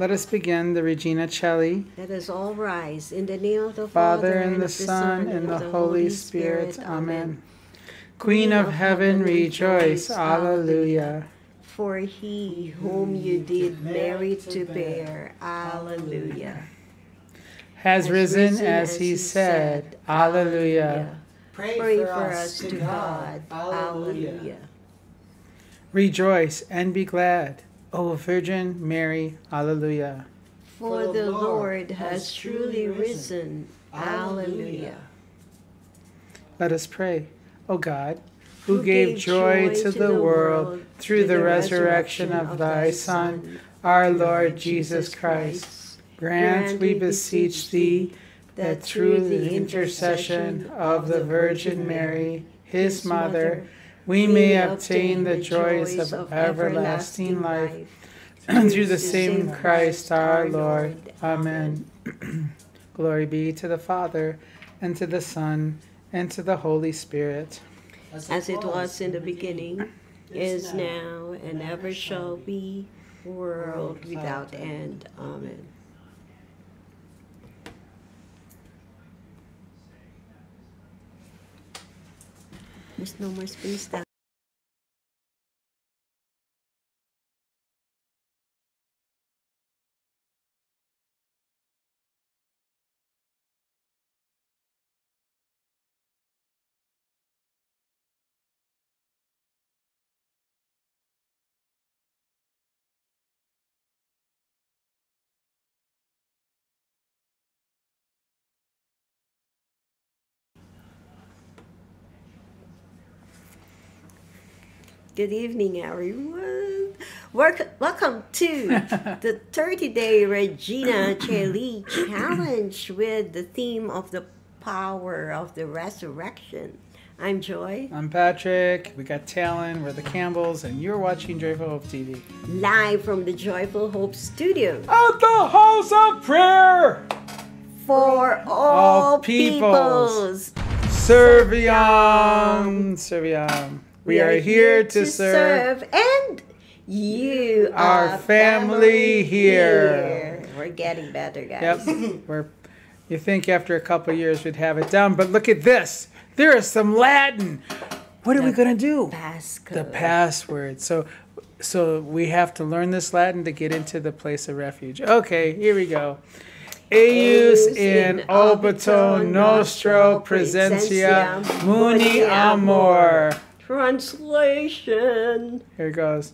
Let us begin the Regina Caeli. Let us all rise. In the name of the Father, and the Son, and the Holy Spirit. Amen. Queen of heaven, rejoice. Alleluia. For he whom you did marry to bear. Alleluia. Has risen as he said. Alleluia. Pray for us to God. Alleluia. Rejoice and be glad, O Virgin Mary, Alleluia. For the Lord has truly risen, Alleluia. Let us pray. O God, who gave joy to the world through the resurrection of thy Son, our Lord Jesus Christ, grant, we beseech thee, that through the intercession of the Virgin Mary, his mother, we may obtain the joys of everlasting life through the same Christ our Lord. Amen. Glory be to the Father, and to the Son, and to the Holy Spirit. As it was in the beginning, is now, and ever shall be, world without end. Amen. There's no more space down. Good evening, everyone. Welcome to the 30-day Regina Caeli Challenge with the theme of the power of the resurrection. I'm Joy. I'm Patrick. We got Talon. We're the Campbells, and you're watching Joyful Hope TV. Live from the Joyful Hope Studio. At the House of Prayer. For all peoples. Serviam. Serviam. We are here to serve, and you are family here. We're getting better, guys. Yep. You think after a couple of years we'd have it down, but look at this. There is some Latin. What are we going to do? Passcode. The password. So we have to learn this Latin to get into the place of refuge. Okay, here we go. Eius in obito nostro presentia muni amor. Translation. Here it goes.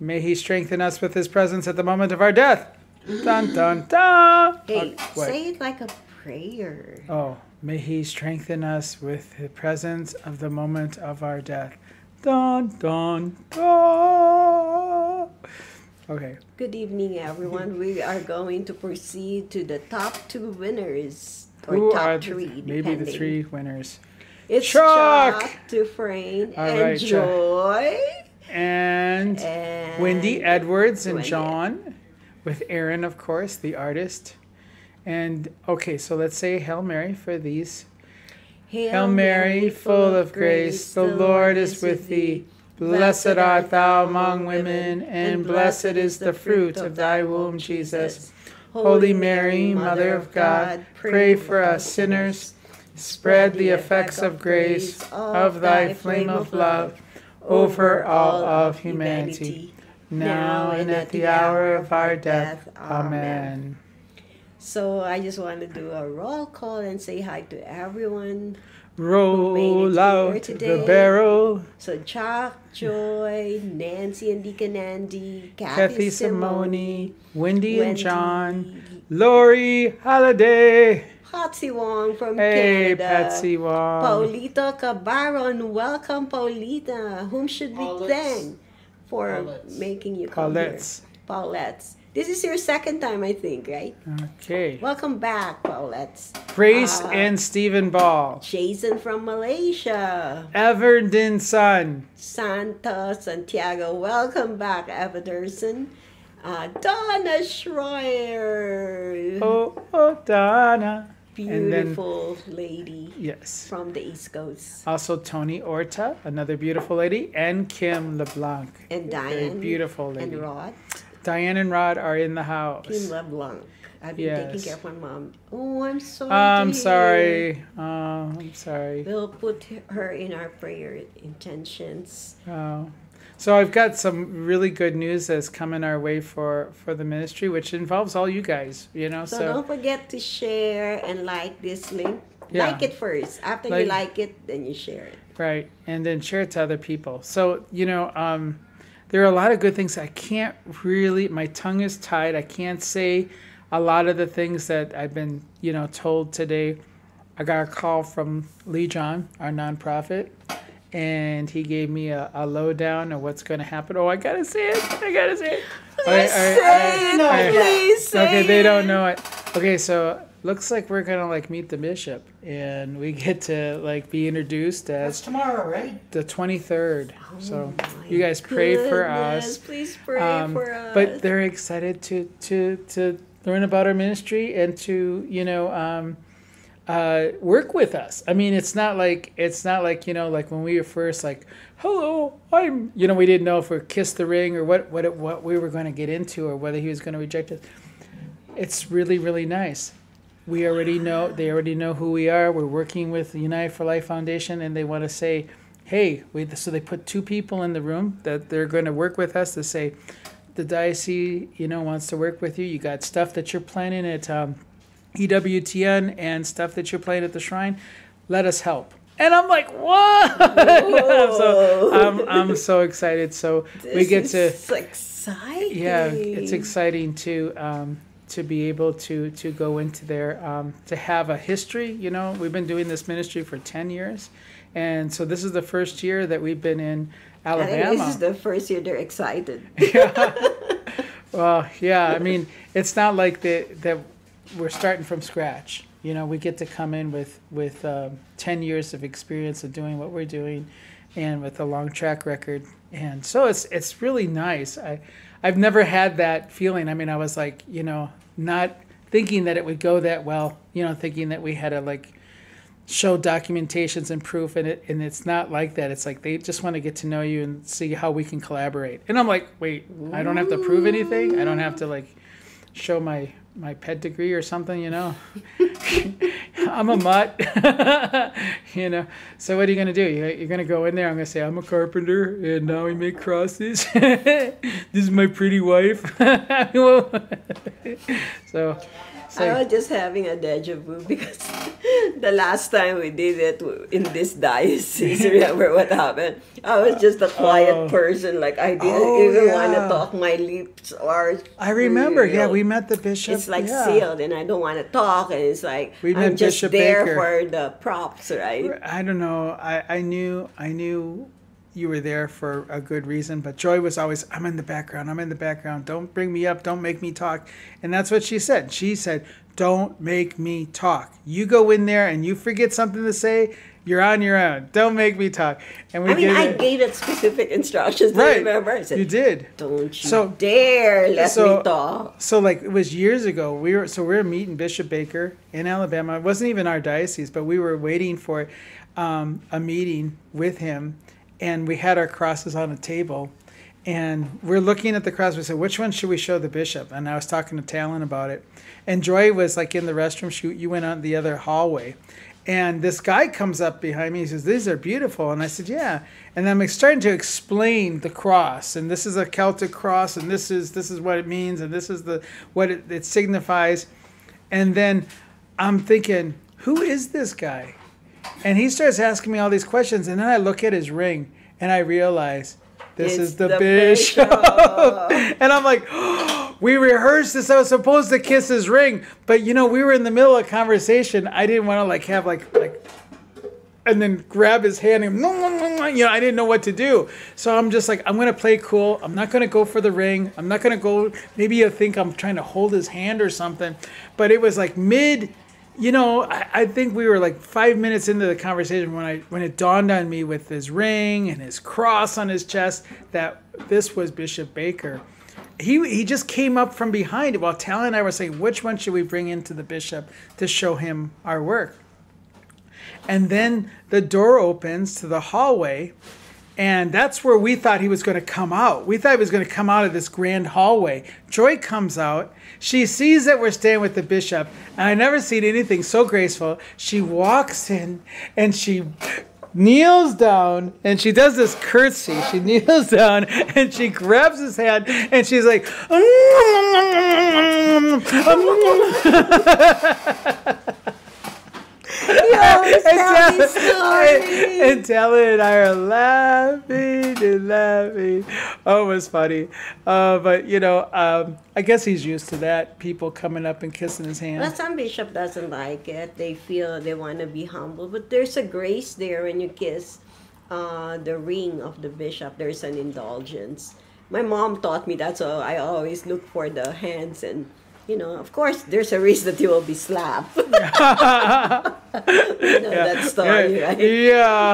May he strengthen us with his presence at the moment of our death. Dun, dun, dun. Hey, say it like a prayer. Oh, may he strengthen us with the presence of the moment of our death. Dun, dun, dun. Okay. Good evening, everyone. We are going to proceed to the top two winners. Or maybe the three winners. It's Chuck, Dufresne, and right, Joy, and Wendy Edwards, and John, with Aaron, of course, the artist. And okay, so let's say Hail Mary for these. Hail Mary, full of grace, the Lord is with thee. Blessed art thou among women, and blessed is the fruit of thy womb, Jesus. Holy Mary, Mother of God, pray for us sinners. Spread the effects of grace of thy flame of love over all of humanity, now and at the hour of our death. Amen. So I just want to do a roll call and say hi to everyone. Roll out the barrel. So Chuck, Joy, Nancy and Deacon Andy, Kathy Simone, Wendy and John, Lori Holiday. Patsy Wong from Canada. Hey, Patsy Wong. Paulita Cabaron. Welcome, Paulita. Whom should we thank for making you come here? Paulettes. This is your second time, I think, right? Okay. Welcome back, Paulettes. Grace and Stephen Ball. Jason from Malaysia. Everden Sun. Santa Santiago. Welcome back, Everderson. Donna Schreier. Oh, oh, Donna. Beautiful lady. Yes. From the East Coast. Also, Tony Orta, another beautiful lady, and Kim LeBlanc. And Diane. Very beautiful lady. And Rod. Diane and Rod are in the house. Kim LeBlanc. I've been taking care of my mom. Oh, I'm sorry. I'm sorry. Oh, I'm sorry. We'll put her in our prayer intentions. Oh. So I've got some really good news that's coming our way for the ministry, which involves all you guys, you know. So don't forget to share and like this link. Yeah. Like it first. After you like it, then you share it. Right. And then share it to other people. So, you know, there are a lot of good things. I can't really, my tongue is tied. I can't say a lot of the things that I've been, you know, told today. I got a call from Lee John, our nonprofit, and he gave me a lowdown of what's going to happen. Oh, I got to say it. I got to say it. Please say it. Please say it. Okay, they don't know it. Okay, so... looks like we're gonna like meet the bishop, and we get to like be introduced as. That's tomorrow, right? The 23rd. Oh, so you guys pray for us. Please pray for us. But they're excited to learn about our ministry and to, you know, work with us. I mean, it's not like you know, like when we were first like, hello, I'm, you know, we didn't know if we kissed the ring or what we were going to get into or whether he was going to reject us. It's really, really nice. We already know, they already know who we are. We're working with the United for Life Foundation, and they want to say, hey, so they put two people in the room that they're going to work with us to say, the diocese, you know, wants to work with you. You got stuff that you're planning at EWTN and stuff that you're planning at the shrine. Let us help. And I'm like, what? So I'm so excited. So we get to. It's exciting. Yeah, it's exciting to be able to go into there, to have a history. You know, we've been doing this ministry for 10 years. And so this is the first year that we've been in Alabama. I think this is the first year they're excited. Yeah. Well, yeah, I mean, it's not like that we're starting from scratch. You know, we get to come in with 10 years of experience of doing what we're doing and with a long track record. And so it's really nice. I've never had that feeling. I mean, I was like, you know, not thinking that it would go that well, you know, thinking that we had to like show documentations and proof, and it's not like that. It's like they just want to get to know you and see how we can collaborate. And I'm like, wait, I don't have to prove anything? I don't have to like show my pedigree or something, you know? I'm a mutt, you know. So what are you going to do? You're going to go in there. I'm going to say, I'm a carpenter, and now we make crosses. This is my pretty wife. So I was just having a deja vu because the last time we did it in this diocese, remember what happened? I was just a quiet person. Like, I didn't even want to talk. My lips are... I remember. You know, we met the bishop. It's like sealed, and I don't want to talk. And it's like, I'm just Bishop there Baker. For the props, right? I don't know. I knew you were there for a good reason, but Joy was always, I'm in the background, I'm in the background, don't bring me up, don't make me talk. And that's what she said. She said, don't make me talk. You go in there and you forget something to say, you're on your own. Don't make me talk. And we I gave it specific instructions. Right. Remember? I said, you did. Don't you dare let me talk. So like it was years ago. We were meeting Bishop Baker in Alabama. It wasn't even our diocese, but we were waiting for a meeting with him. And we had our crosses on a table, and we're looking at the cross. We said, which one should we show the bishop? And I was talking to Talon about it. And Joy was like in the restroom. You went out the other hallway. And this guy comes up behind me. He says, these are beautiful. And I said, yeah. And I'm starting to explain the cross. And this is a Celtic cross. And this is what it means. And this is what it signifies. And then I'm thinking, who is this guy? And he starts asking me all these questions, and then I look at his ring, and I realize it's the bishop. And I'm like, oh, we rehearsed this. I was supposed to kiss his ring, but you know, we were in the middle of a conversation. I didn't want to like have like, and then grab his hand and you know, I didn't know what to do. So I'm just like, I'm gonna play cool. I'm not gonna go for the ring. I'm not gonna go. Maybe you think I'm trying to hold his hand or something, but it was like mid. You know, I think we were like 5 minutes into the conversation when it dawned on me with his ring and his cross on his chest that this was Bishop Baker. He just came up from behind while Talon and I were saying, which one should we bring into the bishop to show him our work? And then the door opens to the hallway, And that's where we thought he was going to come out. We thought he was going to come out of this grand hallway. Joy comes out. She sees that we're staying with the bishop. And I've never seen anything so graceful. She walks in and she kneels down and she does this curtsy. She kneels down and she grabs his hand and she's like, and Taylor and I are laughing and laughing. Oh, it was funny. But, you know, I guess he's used to that, people coming up and kissing his hand. Well, some bishop doesn't like it. They feel they want to be humble. But there's a grace there when you kiss the ring of the bishop. There's an indulgence. My mom taught me that, so I always look for the hands and, you know, of course, there's a risk that you will be slapped. You know that story, right? Yeah.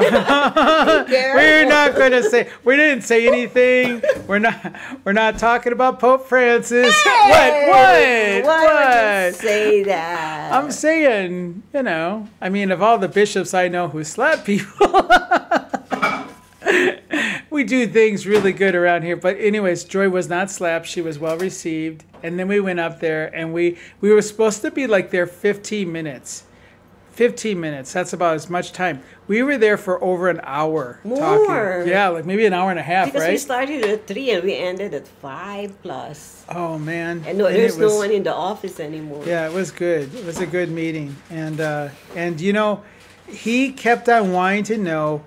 We're not going to say. We didn't say anything. We're not talking about Pope Francis. Hey, why would you say that? I'm saying, you know, I mean, of all the bishops I know who slap people. We do things really good around here. But anyways, Joy was not slapped. She was well received. And then we went up there and we were supposed to be like there 15 minutes. 15 minutes. That's about as much time. We were there for over an hour. More. Talking. Yeah, like maybe an hour and a half, because right? Because we started at 3 and we ended at 5 plus. Oh, man. And there's no one in the office anymore. Yeah, it was good. It was a good meeting. And you know, he kept on wanting to know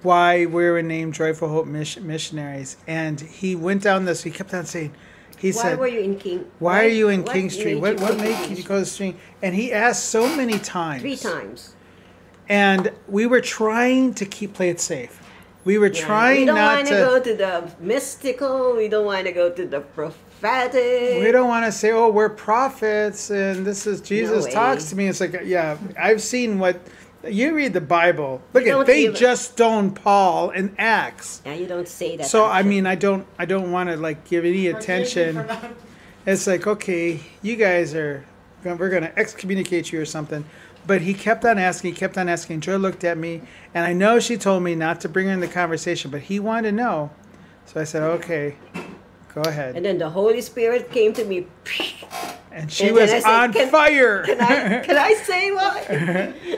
why we were named Joyful Hope missionaries, and he went down this. He kept on saying, "Why are you in King Street? What made you go to Street?" And he asked so many times, 3 times, and we were trying to play it safe. We were trying not to. We don't want to go to the mystical. We don't want to go to the prophetic. We don't want to say, "Oh, we're prophets," and this is Jesus talks to me. It's like, yeah, I've seen what. You read the Bible. Look at they just stoned Paul in Acts. Yeah, you don't say that. So I mean, I don't want to like give any attention. It's like, okay, you guys are, we're gonna excommunicate you or something. But he kept on asking. He kept on asking. Joy looked at me, and I know she told me not to bring her in the conversation, but he wanted to know. So I said, okay, go ahead. And then the Holy Spirit came to me. And she was on fire. Can I say what?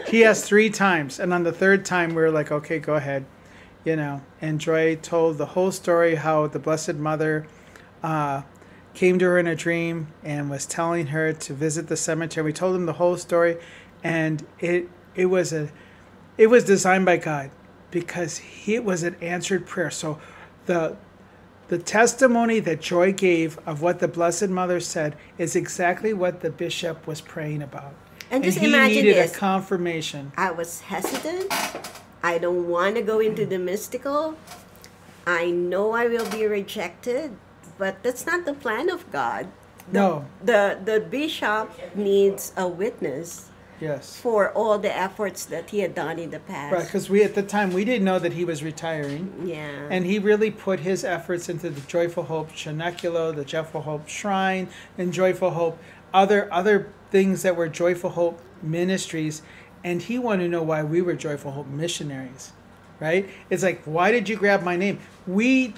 He asked 3 times. And on the 3rd time, we were like, okay, go ahead. You know, and Joy told the whole story, how the Blessed Mother came to her in a dream and was telling her to visit the cemetery. We told him the whole story. And it was designed by God, because it was an answered prayer. So the testimony that Joy gave of what the Blessed Mother said is exactly what the bishop was praying about. And just imagine this. He needed a confirmation. I was hesitant. I don't want to go into the mystical. I know I will be rejected, but that's not the plan of God. No. The bishop needs a witness. Yes. For all the efforts that he had done in the past. Right, because we at the time, we didn't know that he was retiring. Yeah. And he really put his efforts into the Joyful Hope Chineculo, the Joyful Hope Shrine, and Joyful Hope, other things that were Joyful Hope ministries. And he wanted to know why we were Joyful Hope missionaries, right? It's like, why did you grab my name? We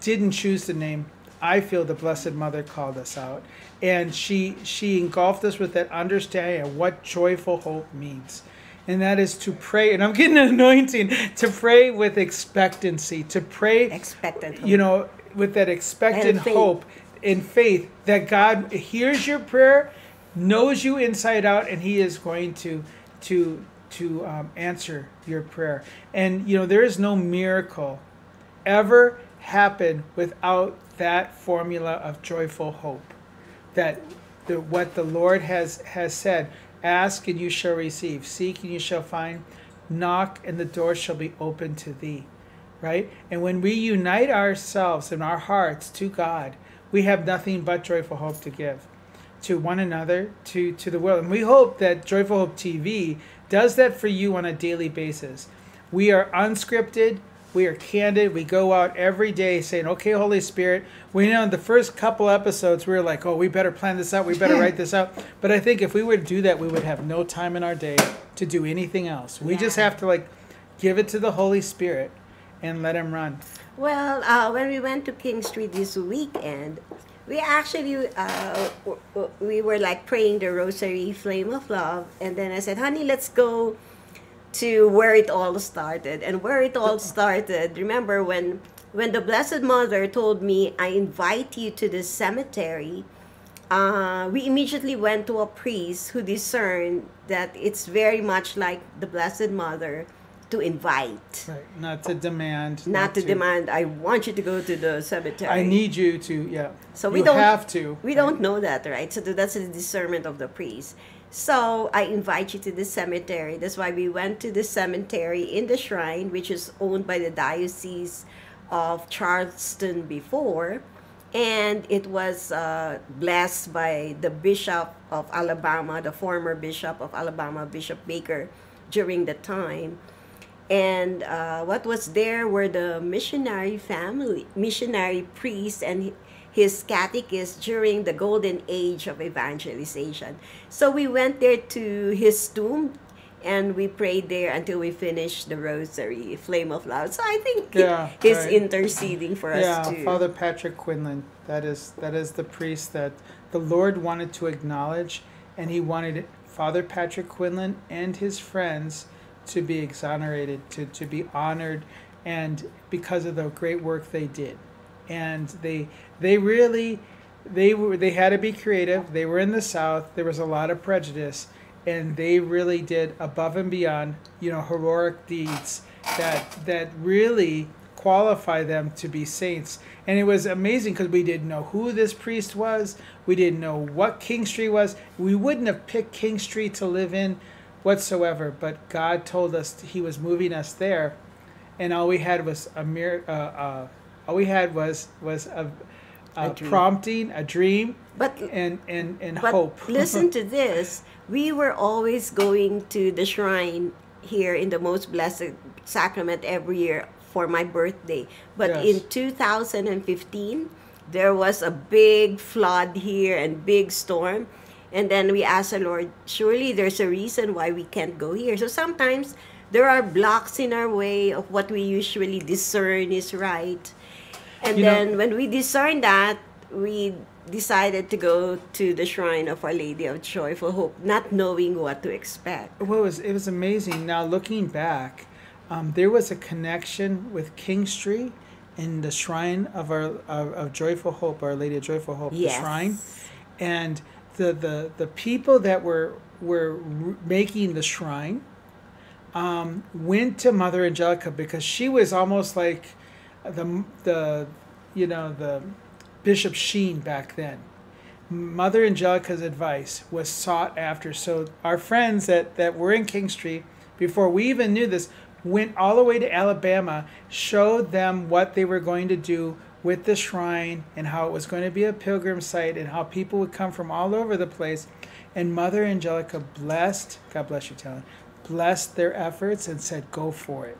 didn't choose the name. I feel the Blessed Mother called us out. And she engulfed us with that understanding of what Joyful Hope means. And that is to pray, and I'm getting an anointing, to pray with expectancy, to pray, expectant hope. You know, with that expectant hope and faith that God hears your prayer, knows you inside out, and he is going to answer your prayer. And, you know, there is no miracle ever happen without that formula of Joyful Hope. That what the Lord has said, ask and you shall receive, seek and you shall find, knock and the door shall be open to thee, right? And when we unite ourselves and our hearts to God, we have nothing but Joyful Hope to give to one another, to the world. And we hope that Joyful Hope TV does that for you on a daily basis. We are unscripted. We are candid. We go out every day saying, okay, Holy Spirit. We know in the first couple episodes, we were like, oh, we better plan this out. We better write this out. But I think if we were to do that, we would have no time in our day to do anything else. We just have to like give it to the Holy Spirit and let them run? Well, when we went to King Street this weekend, we actually, we were like praying the rosary, Flame of Love, and then I said, honey, let's go to where it all started. And where it all started, remember when the Blessed Mother told me, I invite you to the cemetery, we immediately went to a priest who discerned that it's very much like the Blessed Mother to invite. Right. Not to demand. Not to demand. I want you to go to the cemetery. I need you to, yeah. So we don't have to. We don't know that, right? So that's the discernment of the priest. So I invite you to the cemetery. That's why we went to the cemetery in the shrine, which is owned by the Diocese of Charleston before. And it was blessed by the Bishop of Alabama, the former Bishop of Alabama, Bishop Baker, during the time. And what was there were the missionary family, missionary priest and his catechist during the golden age of evangelization. So we went there to his tomb and we prayed there until we finished the rosary, Flame of Love. So I think he's interceding for us too. Father Patrick Quinlan, that is the priest that the Lord wanted to acknowledge, and he wanted Father Patrick Quinlan and his friends to be exonerated, to be honored, and because of the great work they did. And they had to be creative. They were in the South. There was a lot of prejudice, and they really did above and beyond, you know, heroic deeds that really qualify them to be saints. And it was amazing because we didn't know who this priest was. We didn't know what King Street was. We wouldn't have picked King Street to live in whatsoever, but God told us he was moving us there, and all we had was a mere a prompting, a dream, but hope. Listen to this. We were always going to the shrine here in the Most Blessed Sacrament every year for my birthday. But in 2015, there was a big flood here and big storm. And then we asked the Lord, surely there's a reason why we can't go here. So sometimes there are blocks in our way of what we usually discern is right. And then when we discerned that, we decided to go to the Shrine of Our Lady of Joyful Hope, not knowing what to expect. Well, it was amazing. Now, looking back, there was a connection with King Street and the Shrine of Joyful Hope, Our Lady of Joyful Hope, the shrine. And the people that were making the shrine went to Mother Angelica because she was almost like the Bishop Sheen back then. Mother Angelica's advice was sought after. So our friends that were in King Street, before we even knew this, went all the way to Alabama, showed them what they were going to do with the shrine and how it was going to be a pilgrim site and how people would come from all over the place. And Mother Angelica blessed, God bless you, Talon, blessed their efforts and said, go for it.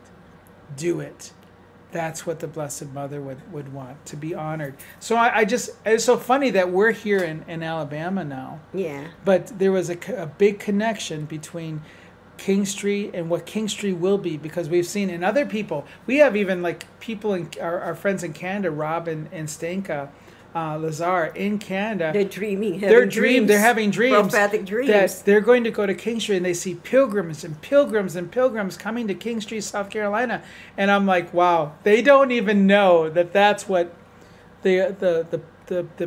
Do it. That's what the Blessed Mother would want, to be honored. So it's so funny that we're here in Alabama now. Yeah. But there was a big connection between King Street and what King Street will be, because we've seen in other people, we have even like people in our friends in Canada, Rob and Stanka, Lazar in Canada. They're dreaming. They're having dreams. Prophetic dreams. That they're going to go to King Street and they see pilgrims and pilgrims and pilgrims coming to King Street, South Carolina. And I'm like, wow, they don't even know that that's what the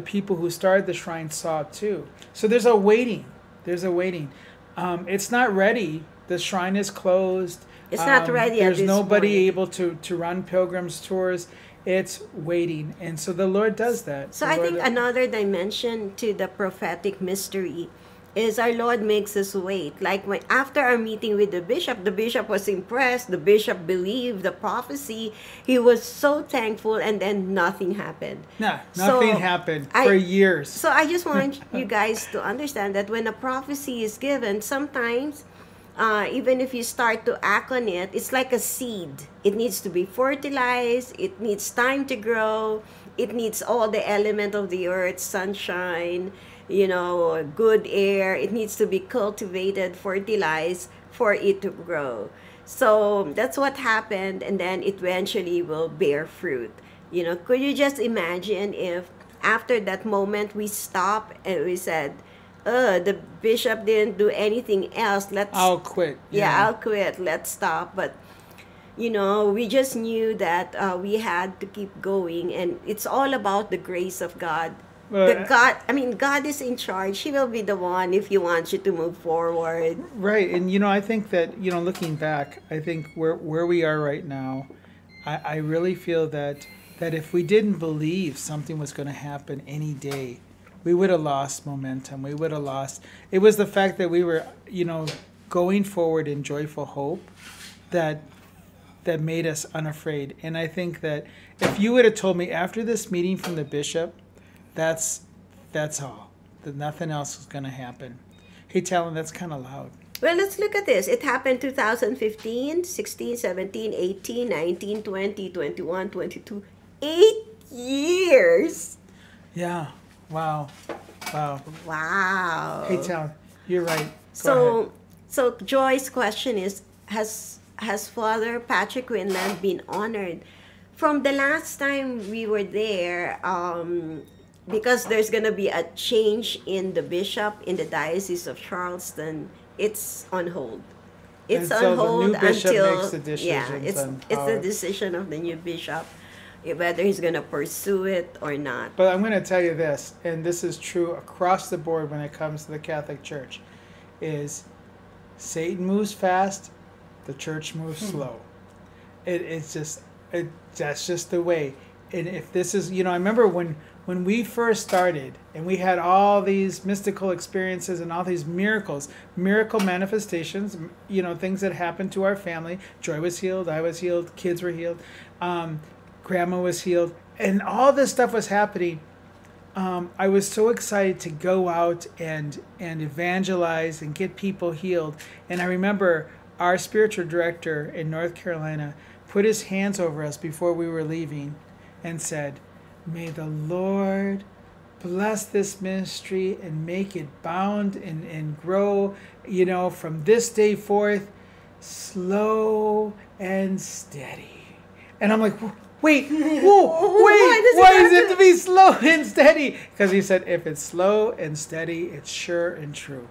people who started the shrine saw too. So there's a waiting. There's a waiting. It's not ready. The shrine is closed. It's not ready at this point. There's nobody able to run pilgrims tours. It's waiting, and so the Lord does that. So I think another dimension to the prophetic mystery is our Lord makes us wait. Like when after our meeting with the bishop was impressed, the bishop believed the prophecy, he was so thankful, and then nothing happened. Nothing happened for years. So I just want you guys to understand that when a prophecy is given, sometimes even if you start to act on it, it's like a seed. It needs to be fertilized. It needs time to grow. It needs all the element of the earth, sunshine, you know, good air. It needs to be cultivated, fertilized for it to grow. So that's what happened, and then it eventually will bear fruit. You know, could you just imagine if after that moment we stopped and we said, the bishop didn't do anything else. I'll quit. Yeah, I'll quit. Let's stop. But, you know, we just knew that we had to keep going, and it's all about the grace of God. God is in charge. He will be the one if he wants you to move forward. Right. And, you know, I think that, you know, looking back, I think where we are right now, I really feel that if we didn't believe something was going to happen any day, we would have lost momentum. We would have lost. It was the fact that we were, you know, going forward in joyful hope that made us unafraid. And I think that if you would have told me after this meeting from the bishop, that's all, that nothing else was going to happen. Hey, Talon, that's kind of loud. Well, let's look at this. It happened 2015, 16, 17, 18, 19, 20, 21, 22, 8 years. Yeah. Wow. Wow. Wow. Hey, Talon, you're right. So Joy's question is, has Father Patrick Quinlan been honored? From the last time we were there, because there's going to be a change in the bishop in the Diocese of Charleston, it's on hold. It's on hold until, yeah, it's the decision of the new bishop, whether he's going to pursue it or not. But I'm going to tell you this, and this is true across the board when it comes to the Catholic Church, is Satan moves fast, the church moves slow. That's just the way. And if this is, you know, I remember when we first started and we had all these mystical experiences and all these miracles, miracle manifestations, you know, things that happened to our family. Joy was healed, I was healed, kids were healed, Grandma was healed, and all this stuff was happening. I was so excited to go out and evangelize and get people healed. And I remember our spiritual director in North Carolina put his hands over us before we were leaving and said, "May the Lord bless this ministry and make it bound and grow, you know, from this day forth, slow and steady." And I'm like, wait, whoa, wait, why does it have to be slow and steady? Because he said, if it's slow and steady, it's sure and true.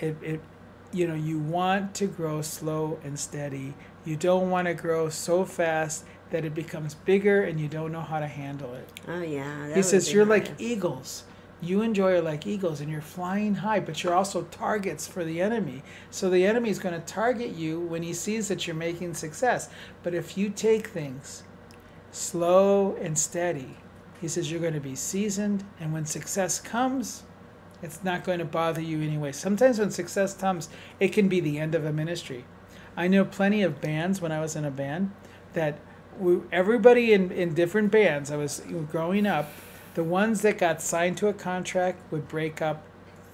You know, you want to grow slow and steady. You don't want to grow so fast that it becomes bigger and you don't know how to handle it. Oh, yeah. He says, you're like eagles. You and Joy are like eagles, and you're flying high, but you're also targets for the enemy. So the enemy is going to target you when he sees that you're making success. But if you take things slow and steady, he says you're going to be seasoned, and when success comes, it's not going to bother you anyway. Sometimes when success comes, it can be the end of a ministry. I know plenty of bands when I was in a band that everybody in different bands, I was growing up, the ones that got signed to a contract would break up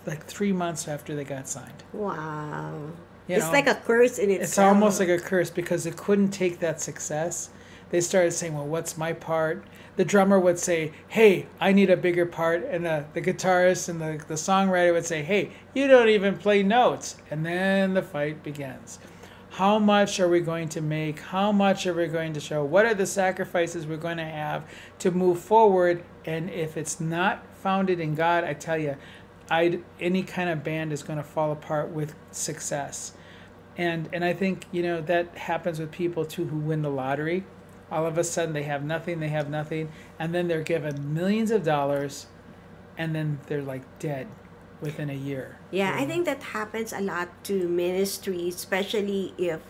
like 3 months after they got signed. Wow. You know, it's like a curse in itself. It's almost like a curse because they couldn't take that success. They started saying, well, what's my part? The drummer would say, hey, I need a bigger part. And the guitarist and the songwriter would say, hey, you don't even play notes. And then the fight begins. How much are we going to make? How much are we going to show? What are the sacrifices we're going to have to move forward? And if it's not founded in God, I tell you, any kind of band is going to fall apart with success. And I think, you know, that happens with people, too, who win the lottery. All of a sudden, they have nothing, and then they're given millions of dollars, and then they're, like, dead within a year. Yeah, I think that happens a lot to ministry, especially if,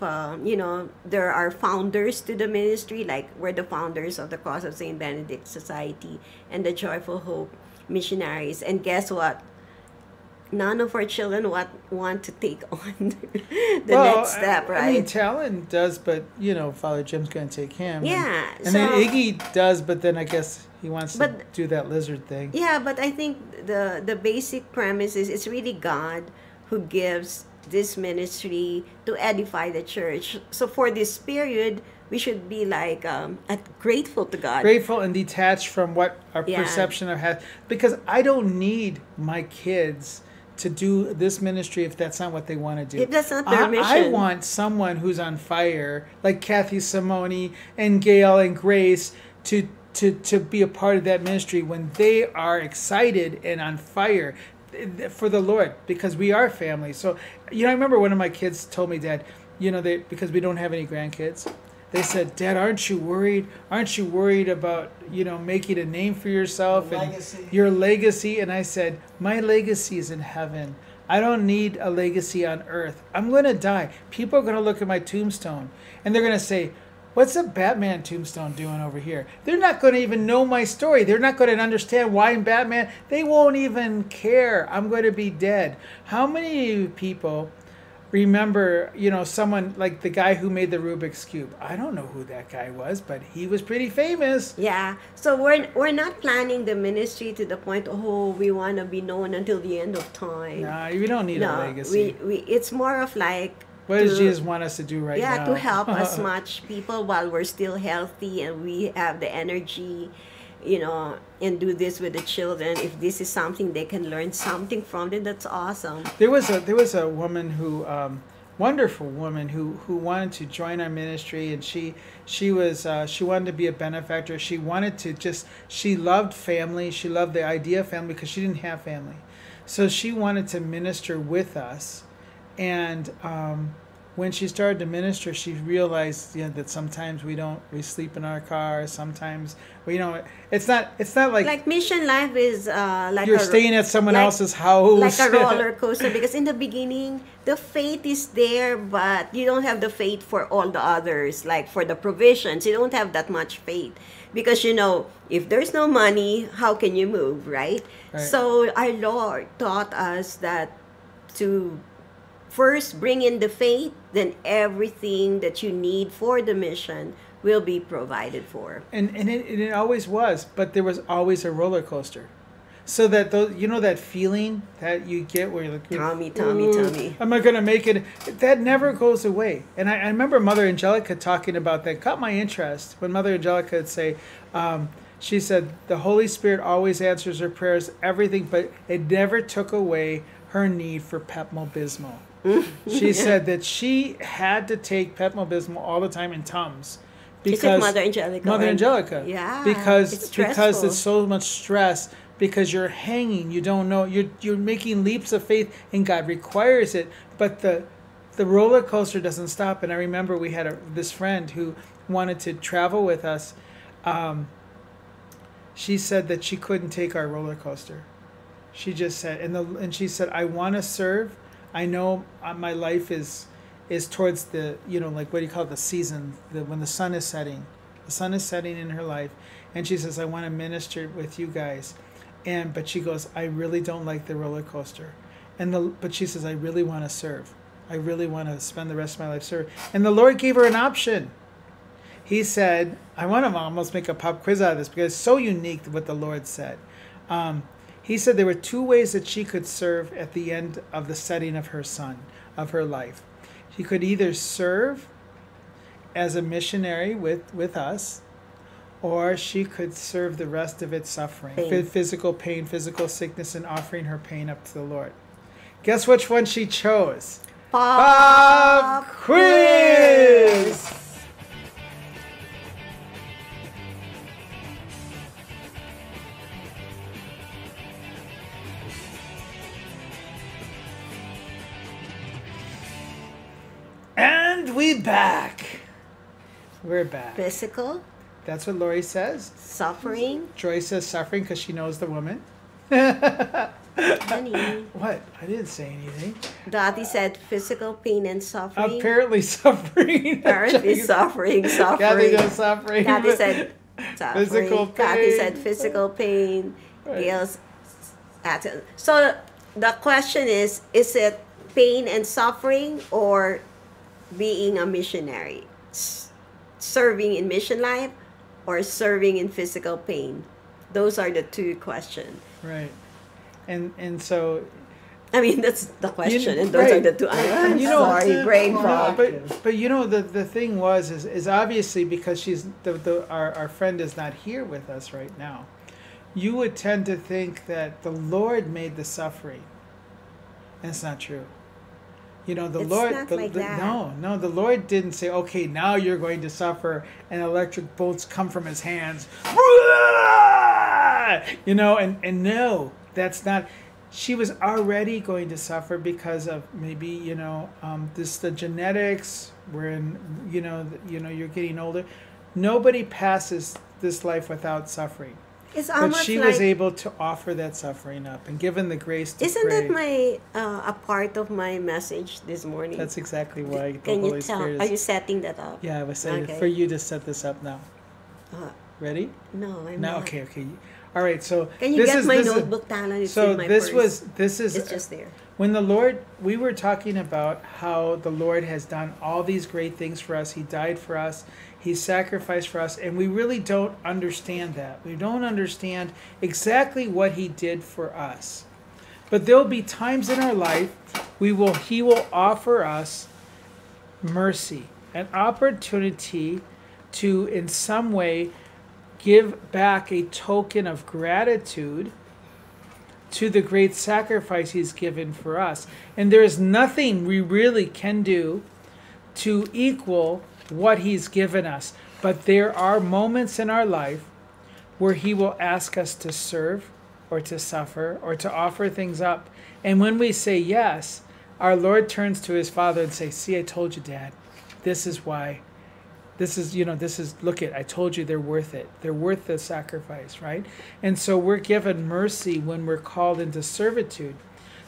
you know, there are founders to the ministry, like we're the founders of the Cause of St. Benedict Society and the Joyful Hope missionaries, and guess what? None of our children want to take on the next step, right? I mean, Talon does, but, you know, Father Jim's going to take him. Yeah. And then Iggy does, but then I guess he wants to do that lizard thing. Yeah, but I think the basic premise is it's really God who gives this ministry to edify the church. So for this period, we should be like grateful to God. Grateful and detached from what our perception of has. Because I don't need my kids to do this ministry if that's not what they want to do. If that's not their mission. I want someone who's on fire, like Kathy Simone and Gail and Grace, to be a part of that ministry when they are excited and on fire for the Lord, because we are family. So, you know, I remember one of my kids told me, Dad, you know, because we don't have any grandkids, they said, Dad, aren't you worried? Aren't you worried about, you know, making a name for yourself and your legacy? And I said, my legacy is in heaven. I don't need a legacy on earth. I'm going to die. People are going to look at my tombstone and they're going to say, what's a Batman tombstone doing over here? They're not going to even know my story. They're not going to understand why I'm Batman. They won't even care. I'm going to be dead. How many people remember, you know, someone like the guy who made the Rubik's Cube? I don't know who that guy was, but he was pretty famous. Yeah. So we're not planning the ministry to the point, oh, we want to be known until the end of time. No, we don't need a legacy. It's more of like, what does Jesus want us to do right now? Yeah, to help as much people while we're still healthy and we have the energy, you know, and do this with the children. If this is something they can learn something from, then that's awesome. There was a woman who, wonderful woman who wanted to join our ministry, and she wanted to be a benefactor. She wanted to just, she loved family. She loved the idea of family because she didn't have family. So she wanted to minister with us. And when she started to minister, she realized, you know, that sometimes we sleep in our car. Sometimes we don't. It's not like mission life is like you're staying at someone else's house, like a roller coaster. Because in the beginning, the faith is there, but you don't have the faith for all the others. Like for the provisions, you don't have that much faith because, you know, if there's no money, how can you move, right? So our Lord taught us that to first, bring in the faith, then everything that you need for the mission will be provided for. And it always was, but there was always a roller coaster. So that, those, you know, that feeling that you get where you're like, Tommy. Am I going to make it? That never goes away. And I remember Mother Angelica talking about that. Caught my interest when Mother Angelica would say, she said, the Holy Spirit always answers her prayers, everything, but it never took away her need for Pepmo-Bismol. She said that she had to take Pepmo-Bismol all the time in Tums because Mother Angelica. Yeah. Because it's so much stress, because you're hanging, you don't know, you're making leaps of faith and God requires it, but the roller coaster doesn't stop. And I remember we had this friend who wanted to travel with us. She said that she couldn't take our roller coaster. She just said, and she said, I want to serve. I know my life is towards the, you know, like, what do you call it, the season, when the sun is setting. The sun is setting in her life. And she says, I want to minister with you guys. But she goes, I really don't like the roller coaster. But she says, I really want to serve. I really want to spend the rest of my life serving. And the Lord gave her an option. He said, I want to almost make a pop quiz out of this because it's so unique what the Lord said. He said there were two ways that she could serve at the end of the setting of her son, of her life. She could either serve as a missionary with us, or she could serve the rest of its suffering, physical pain, physical sickness, and offering her pain up to the Lord. Guess which one she chose? Pop quiz! We're back. Physical. That's what Lori says. Suffering. Joy says suffering because she knows the woman. Honey. What? I didn't say anything. Dottie said physical pain and suffering. Apparently suffering. Apparently suffering. Kathy suffering. Kathy said suffering. Physical pain. Kathy said physical pain. Right. Gail's. So the question is it pain and suffering or being a missionary, serving in mission life, or serving in physical pain? Those are the two questions. Right. And so I mean, that's the question, and those are the two items. Sorry, brain fog. But you know, the thing was is obviously because she's our friend is not here with us right now. You would tend to think that the Lord made the suffering, and it's not true. You know, the Lord didn't say, "Okay, now you're going to suffer," and electric bolts come from His hands. You know, and no, that's not. She was already going to suffer because of maybe, you know, the genetics. We're in, you know, you're getting older. Nobody passes this life without suffering. It's almost but she like, was able to offer that suffering up and given the grace to pray. Isn't that my a part of my message this morning? That's exactly why the Holy Spirit is... Are you setting that up? Yeah, I was saying for you to set this up now. Ready? No, I'm not. Okay. All right, so can you get my notebook down? It's in my purse. It's just there. When the Lord, we were talking about how the Lord has done all these great things for us. He died for us. He sacrificed for us, and we really don't understand that. We don't understand exactly what He did for us. But there'll be times in our life He will offer us mercy, an opportunity to, in some way, give back a token of gratitude to the great sacrifice He's given for us. And there is nothing we really can do to equal what He's given us. But there are moments in our life where He will ask us to serve or to suffer or to offer things up. And when we say yes, our Lord turns to His Father and says, "See, I told you, Dad. This is why. Look it, I told you they're worth it. They're worth the sacrifice," right? And so we're given mercy when we're called into servitude.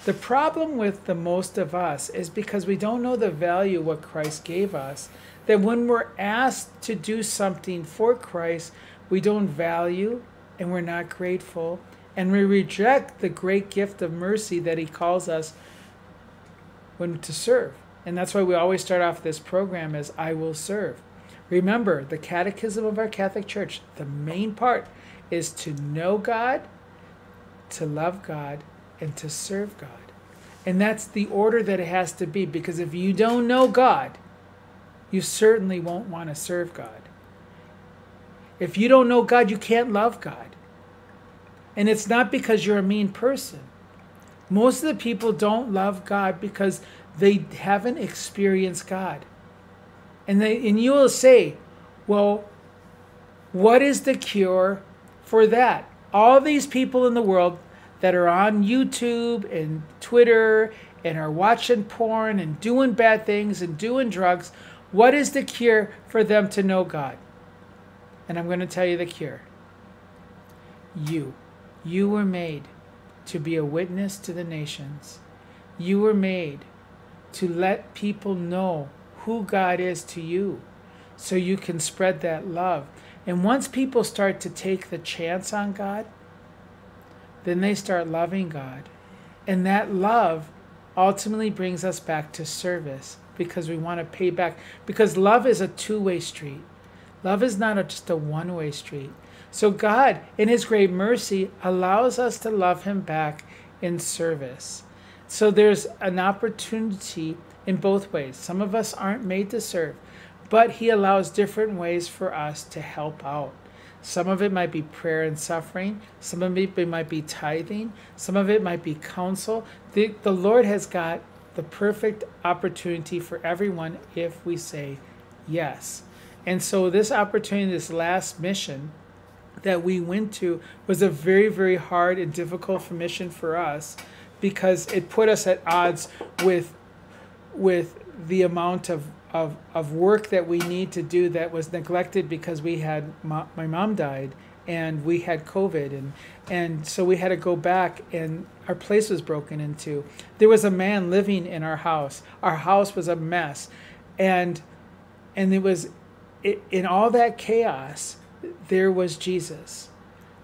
The problem with the most of us is because we don't know the value of what Christ gave us, that when we're asked to do something for Christ, we don't value and we're not grateful, and we reject the great gift of mercy that He calls us to serve. And that's why we always start off this program as "I will serve." Remember, the catechism of our Catholic Church, the main part is to know God, to love God, and to serve God. And that's the order that it has to be, because if you don't know God, you certainly won't want to serve God. If you don't know God, you can't love God. And it's not because you're a mean person. Most of the people don't love God because they haven't experienced God. And you will say, "Well, what is the cure for that?" All these people in the world that are on YouTube and Twitter and are watching porn and doing bad things and doing drugs, what is the cure for them to know God? And I'm going to tell you the cure. You. You were made to be a witness to the nations. You were made to let people know who God is to you, so you can spread that love. And once people start to take the chance on God, then they start loving God. And that love ultimately brings us back to service, because we want to pay back. Because love is a two-way street. Love is not just a one-way street. So God, in His great mercy, allows us to love Him back in service. So there's an opportunity in both ways. Some of us aren't made to serve, but He allows different ways for us to help out. Some of it might be prayer and suffering. Some of it might be tithing. Some of it might be counsel. The Lord has got the perfect opportunity for everyone if we say yes. And so this opportunity, this last mission that we went to, was a very, very hard and difficult mission for us, because it put us at odds with the amount of work that we need to do that was neglected, because we had my mom died and we had COVID, and so we had to go back, and our place was broken into. There was a man living in our house. Our house was a mess, and it was in all that chaos, there was Jesus.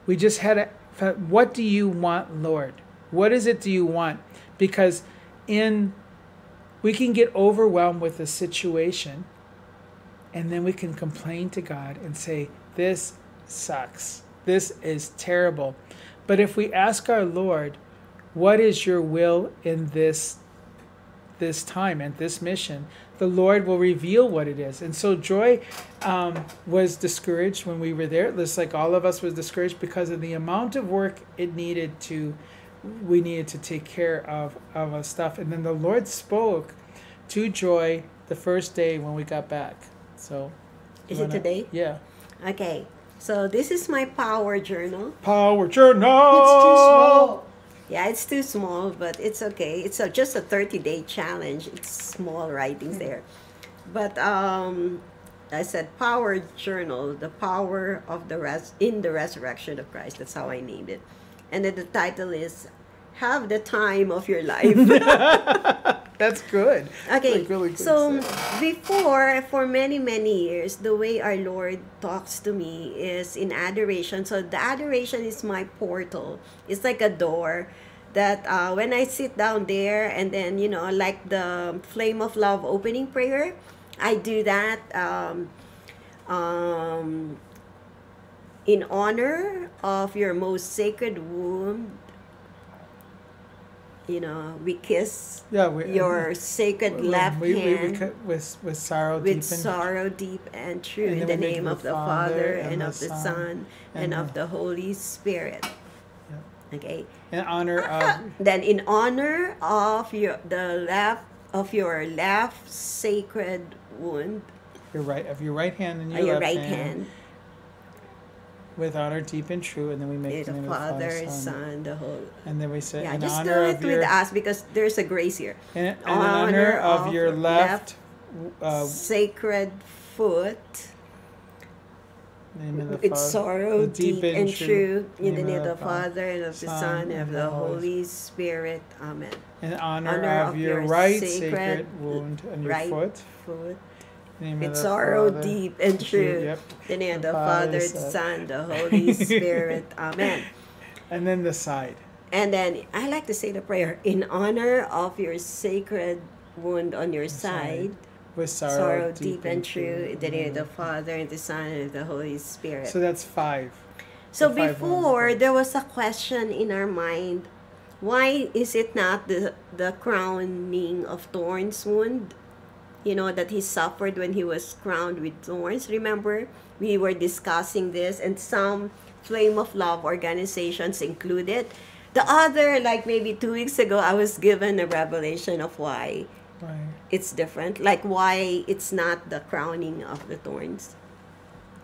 We just had to, what do you want, Lord? What is it do you want? Because we can get overwhelmed with a situation, and then we can complain to God and say, "This sucks. This is terrible." But if we ask our Lord, What is your will in this time and this mission? The Lord will reveal what it is. And so Joy was discouraged when we were there, just like all of us was discouraged because of the amount of work it needed to, we needed to take care of our stuff. And then the Lord spoke to Joy the first day when we got back. So is it today? Yeah. Okay. So this is my Power Journal. Power Journal! It's too small. Yeah, it's too small, but it's okay. It's a, just a 30-day challenge. It's small writings there. But I said Power Journal, the power of the resurrection of Christ. That's how I named it. And then the title is Have the Time of Your Life. That's good. Okay, like really good so stuff. Before, for many, many years, the way our Lord talks to me is in adoration. So the adoration is my portal. It's like a door that when I sit down there and then, you know, like the Flame of Love opening prayer, I do that in honor of your most sacred womb. You know, we kiss your sacred left hand with sorrow deep and true, in the name of the Father and of the Son and of the Holy Spirit. Yeah. Okay. In honor of then in honor of your left sacred wound. Your right of your right hand and your left hand. With honor deep and true, and then we make the name of the Father, Son, the Holy. And then we say, yeah, just do it with us because there's a grace here. In honor of your left sacred foot. Name of the Father, it's sorrow deep and true. In the name of the Father and of the Son and of the Holy Spirit. Amen. In honor of your right sacred wound and your foot. It's sorrow deep and true. Yep. The name of the Father, the Son, the Holy Spirit. Amen. And then the side. And then I like to say the prayer in honor of your sacred wound on your side. With sorrow deep and true. The name of the Father and the Son and the Holy Spirit. So that's five. So before there was a question in our mind, why is it not the crowning of thorns wound? You know, that he suffered when he was crowned with thorns. Remember, we were discussing this, and some Flame of Love organizations included. The other, like maybe 2 weeks ago, I was given a revelation of why it's different, like why it's not the crowning of the thorns.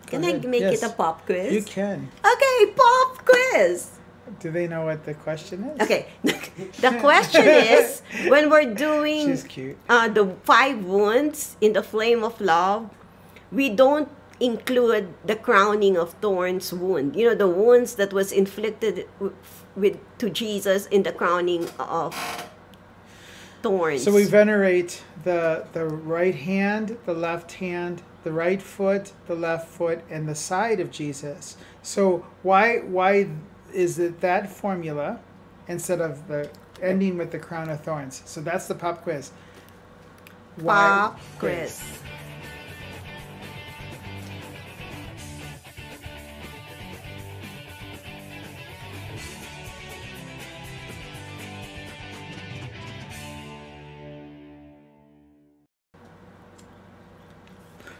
Can I make it a pop quiz? You can. Okay, pop quiz. Do they know what the question is? Okay. The question is, when we're doing the five wounds in the Flame of Love, we don't include the crowning of thorns wound. You know, the wounds that was inflicted to Jesus in the crowning of thorns. So we venerate the right hand, the left hand, the right foot, the left foot, and the side of Jesus. So why is it that formula instead of the ending with the crown of thorns? So that's the pop quiz. Pop quiz.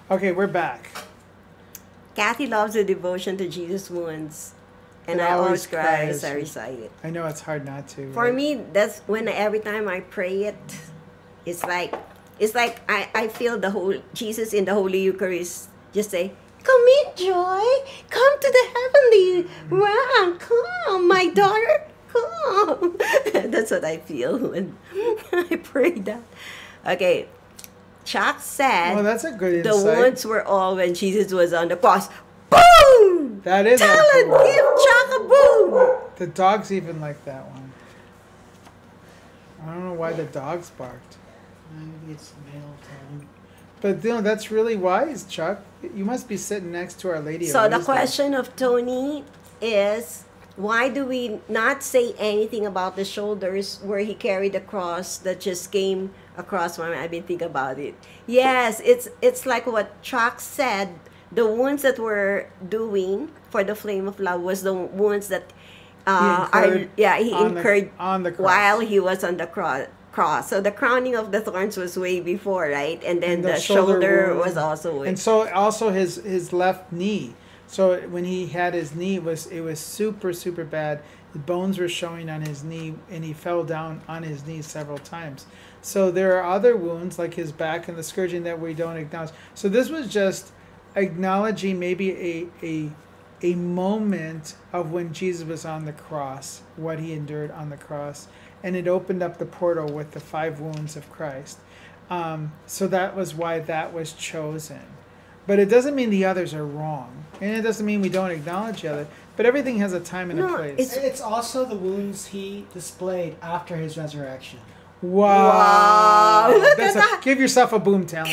Okay, we're back. Kathy loves the devotion to Jesus' wounds. And I always cry as I recite it. I know it's hard not to. For me, that's when every time I pray it, it's like I feel the whole Jesus in the Holy Eucharist just say, "Come in, Joy, come to the heavenly realm, come, my daughter, come." That's what I feel when I pray that. Okay. Chuck said, "Well, that's a good insight. The wounds were all when Jesus was on the cross." Boom! That is talent. Give Chuck a boom. The dogs even like that one. I don't know why the dogs barked. Maybe it's mail time. But you know, that's really wise, Chuck. You must be sitting next to Our Lady. So the question of Tony is, why do we not say anything about the shoulders where he carried the cross that just came across? When I've been thinking about it. Yes, it's like what Chuck said. The wounds that we're doing for the Flame of Love was the wounds that He encouraged on the cross. While he was on the cross. So the crowning of the thorns was way before, right? And then and the shoulder was also way. And so also his left knee. So when he had his knee, it was super, super bad. The bones were showing on his knee, and he fell down on his knee several times. So there are other wounds, like his back and the scourging, that we don't acknowledge. So this was just acknowledging maybe a moment of when Jesus was on the cross, what he endured on the cross, and it opened up the portal with the 5 wounds of Christ. So that was why that was chosen. But it doesn't mean the others are wrong, and it doesn't mean we don't acknowledge the other. But everything has a time and a place. It's also the wounds he displayed after his resurrection. Wow! Look at that. Give yourself a boom, Talon.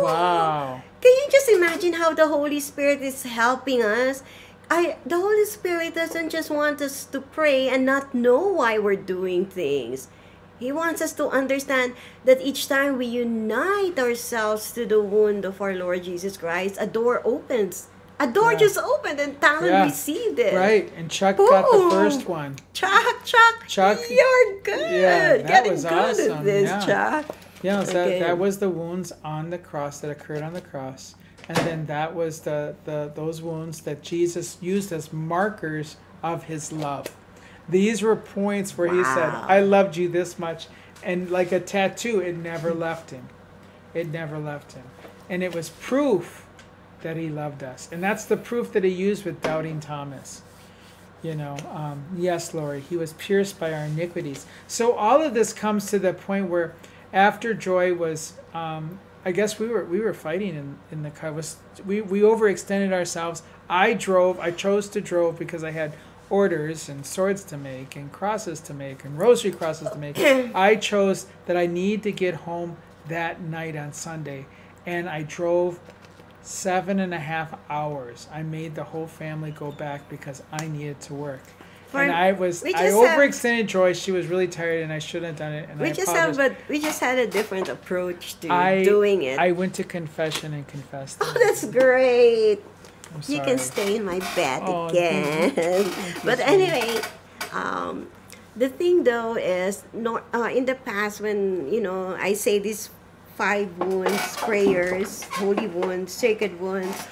Wow! Can you just imagine how the Holy Spirit is helping us? The Holy Spirit doesn't just want us to pray and not know why we're doing things. He wants us to understand that each time we unite ourselves to the wound of our Lord Jesus Christ, a door opens. A door just opened, and Talon received it. Right, and Chuck got the first one. Chuck, you're good. Yeah, Getting good at this, Chuck. Yeah, so that was the wounds on the cross that occurred on the cross, and then that was those wounds that Jesus used as markers of his love. These were points where he said, "I loved you this much," and like a tattoo, it never left him. It never left him, and it was proof that he loved us. And that's the proof that he used with doubting Thomas. You know, yes, Lord, he was pierced by our iniquities. So all of this comes to the point where after Joy was, I guess we were fighting in the car. We overextended ourselves. I chose to drive because I had orders and swords to make and crosses to make and rosary crosses to make. I chose that I need to get home that night on Sunday. And I drove 7.5 hours. I made the whole family go back because I needed to work. I overextended Joy. She was really tired, and I shouldn't have done it. And we just had a different approach to doing it. I went to confession and confessed. Oh, that's great! You can stay in my bed again. But anyway, the thing though is, in the past, when I say this. 5 wounds, prayers, holy wounds, sacred wounds.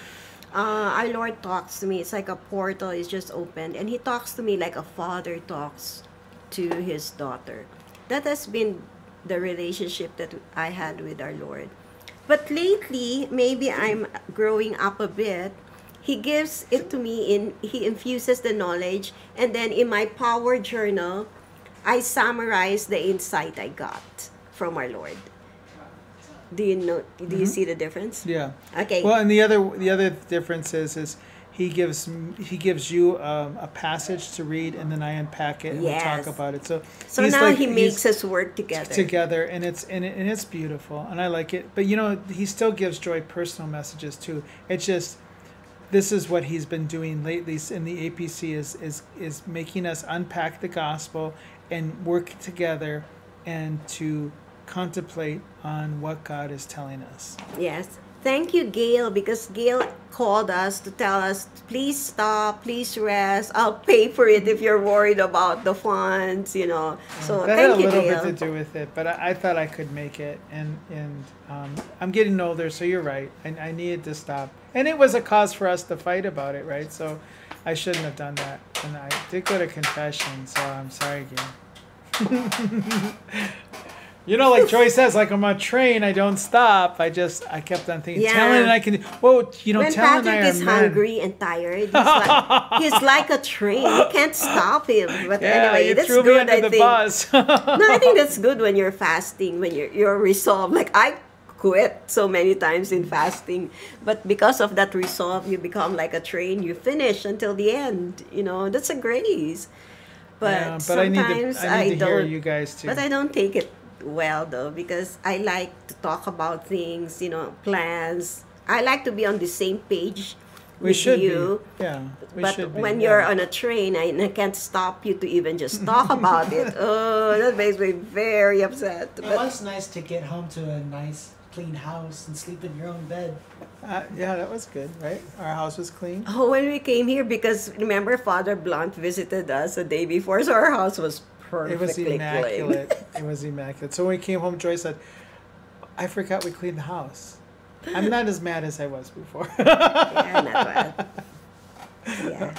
Our Lord talks to me. It's like a portal is just opened. And he talks to me like a father talks to his daughter. That has been the relationship that I had with our Lord. But lately, maybe I'm growing up a bit. He gives it to me. He infuses the knowledge. And then in my Power Journal, I summarize the insight I got from our Lord. Do you see the difference? Yeah. Okay. Well, and the other difference is he gives you a passage to read, and then I unpack it and we talk about it. So now he makes us work together. And it's beautiful, and I like it. But he still gives Joy personal messages too. It's just this is what he's been doing lately in the APC is making us unpack the gospel and work together and to contemplate on what God is telling us. Yes. Thank you, Gail, because Gail called us to tell us, please stop, please rest. I'll pay for it if you're worried about the funds, So that thank you, Gail. That had a little bit to do with it, but I thought I could make it. And I'm getting older, so you're right. I needed to stop. And it was a cause for us to fight about it, right? So I shouldn't have done that. And I did go to confession, so I'm sorry, Gail. Like Joy says, like I'm on a train, I don't stop. I kept on thinking, Talon and I can. Whoa, when Talon Patrick is hungry and tired, he's like a train. You can't stop him. But anyway, that's good. I think. No, I think that's good when you're fasting, when you're resolved. Like I quit so many times in fasting, but because of that resolve, you become like a train. You finish until the end. That's a grace. But sometimes I need to hear you guys too. But I don't take it. Well though, because I like to talk about things, plans. I like to be on the same page we should you. Be. Yeah, we but should be. When you're on a train and I can't stop you to even just talk about it. Oh, that makes me very upset. But it was nice to get home to a nice clean house and sleep in your own bed. Yeah, that was good, right? Our house was clean. Oh, when we came here, because remember Father Blunt visited us the day before, so our house was perfectly clean. It was immaculate. It was immaculate. So when we came home, Joy said, I forgot we cleaned the house. I'm not as mad as I was before. Yeah.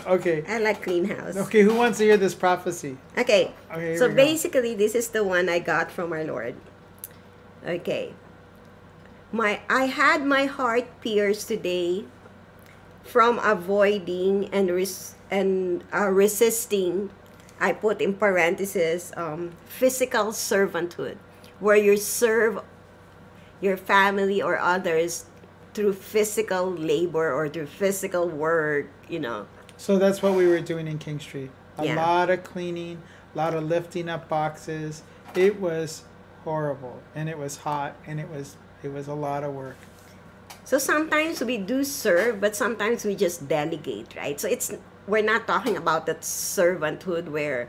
Okay. I like clean house. Okay, who wants to hear this prophecy? Okay. Okay, so basically, this is the one I got from our Lord. Okay. I had my heart pierced today from avoiding and resisting, I put in parentheses, physical servanthood, where you serve your family or others through physical labor or through physical work, you know. So that's what we were doing in King Street. A lot of cleaning, a lot of lifting up boxes. It was horrible, and it was hot, and it was a lot of work. So sometimes we do serve, but sometimes we just delegate, right? So we're not talking about that servanthood where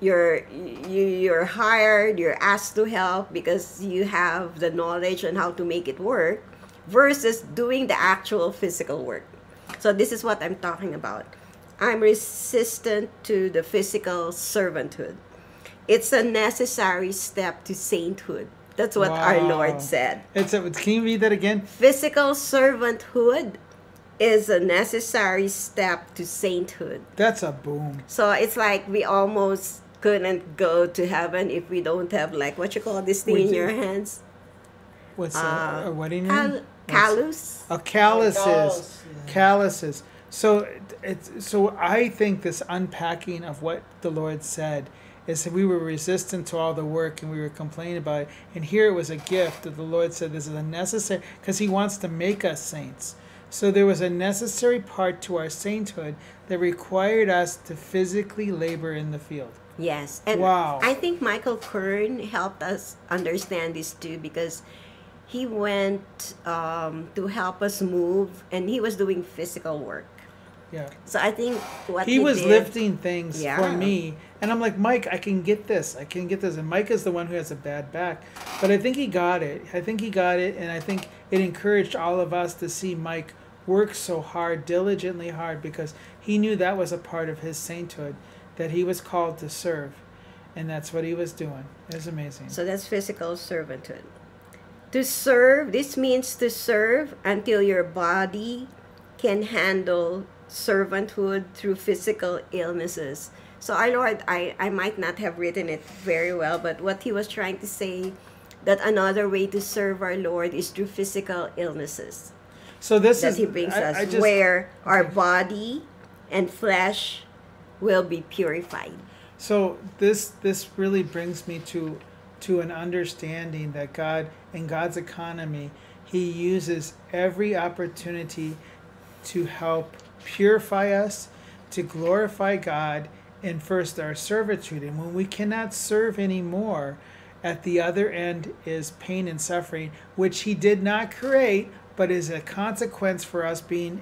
you're hired, you're asked to help because you have the knowledge on how to make it work versus doing the actual physical work. So this is what I'm talking about. I'm resistant to the physical servanthood. It's a necessary step to sainthood. That's what our Lord said. Can you read that again? Physical servanthood is a necessary step to sainthood. That's a boom. So it's like we almost couldn't go to heaven if we don't have, like, what you call this thing in your hands? What's a wedding ring? Callus. Oh, calluses. Calluses. So, I think this unpacking of what the Lord said is that we were resistant to all the work and we were complaining about it. And here it was a gift that the Lord said this is a necessary, because he wants to make us saints. So there was a necessary part to our sainthood that required us to physically labor in the field. Yes. And wow. I think Michael Kern helped us understand this too, because he went to help us move and he was doing physical work. Yeah. So I think what he was did, lifting things for me, and I'm like, Mike, I can get this. I can get this. And Mike is the one who has a bad back, but I think he got it. I think he got it, and I think it encouraged all of us to see Mike work so hard, diligently hard, because he knew that was a part of his sainthood, that he was called to serve, and that's what he was doing. It was amazing. So that's physical servanthood. To serve, this means to serve until your body can handle servanthood through physical illnesses. So our Lord, I might not have written it very well, but what he was trying to say, that another way to serve our Lord is through physical illnesses. So this is that he brings us, where our body and flesh will be purified. So this really brings me to an understanding that God, in God's economy, he uses every opportunity to help purify us, to glorify God, and first our servitude. And when we cannot serve anymore, at the other end is pain and suffering, which he did not create, but is a consequence for us being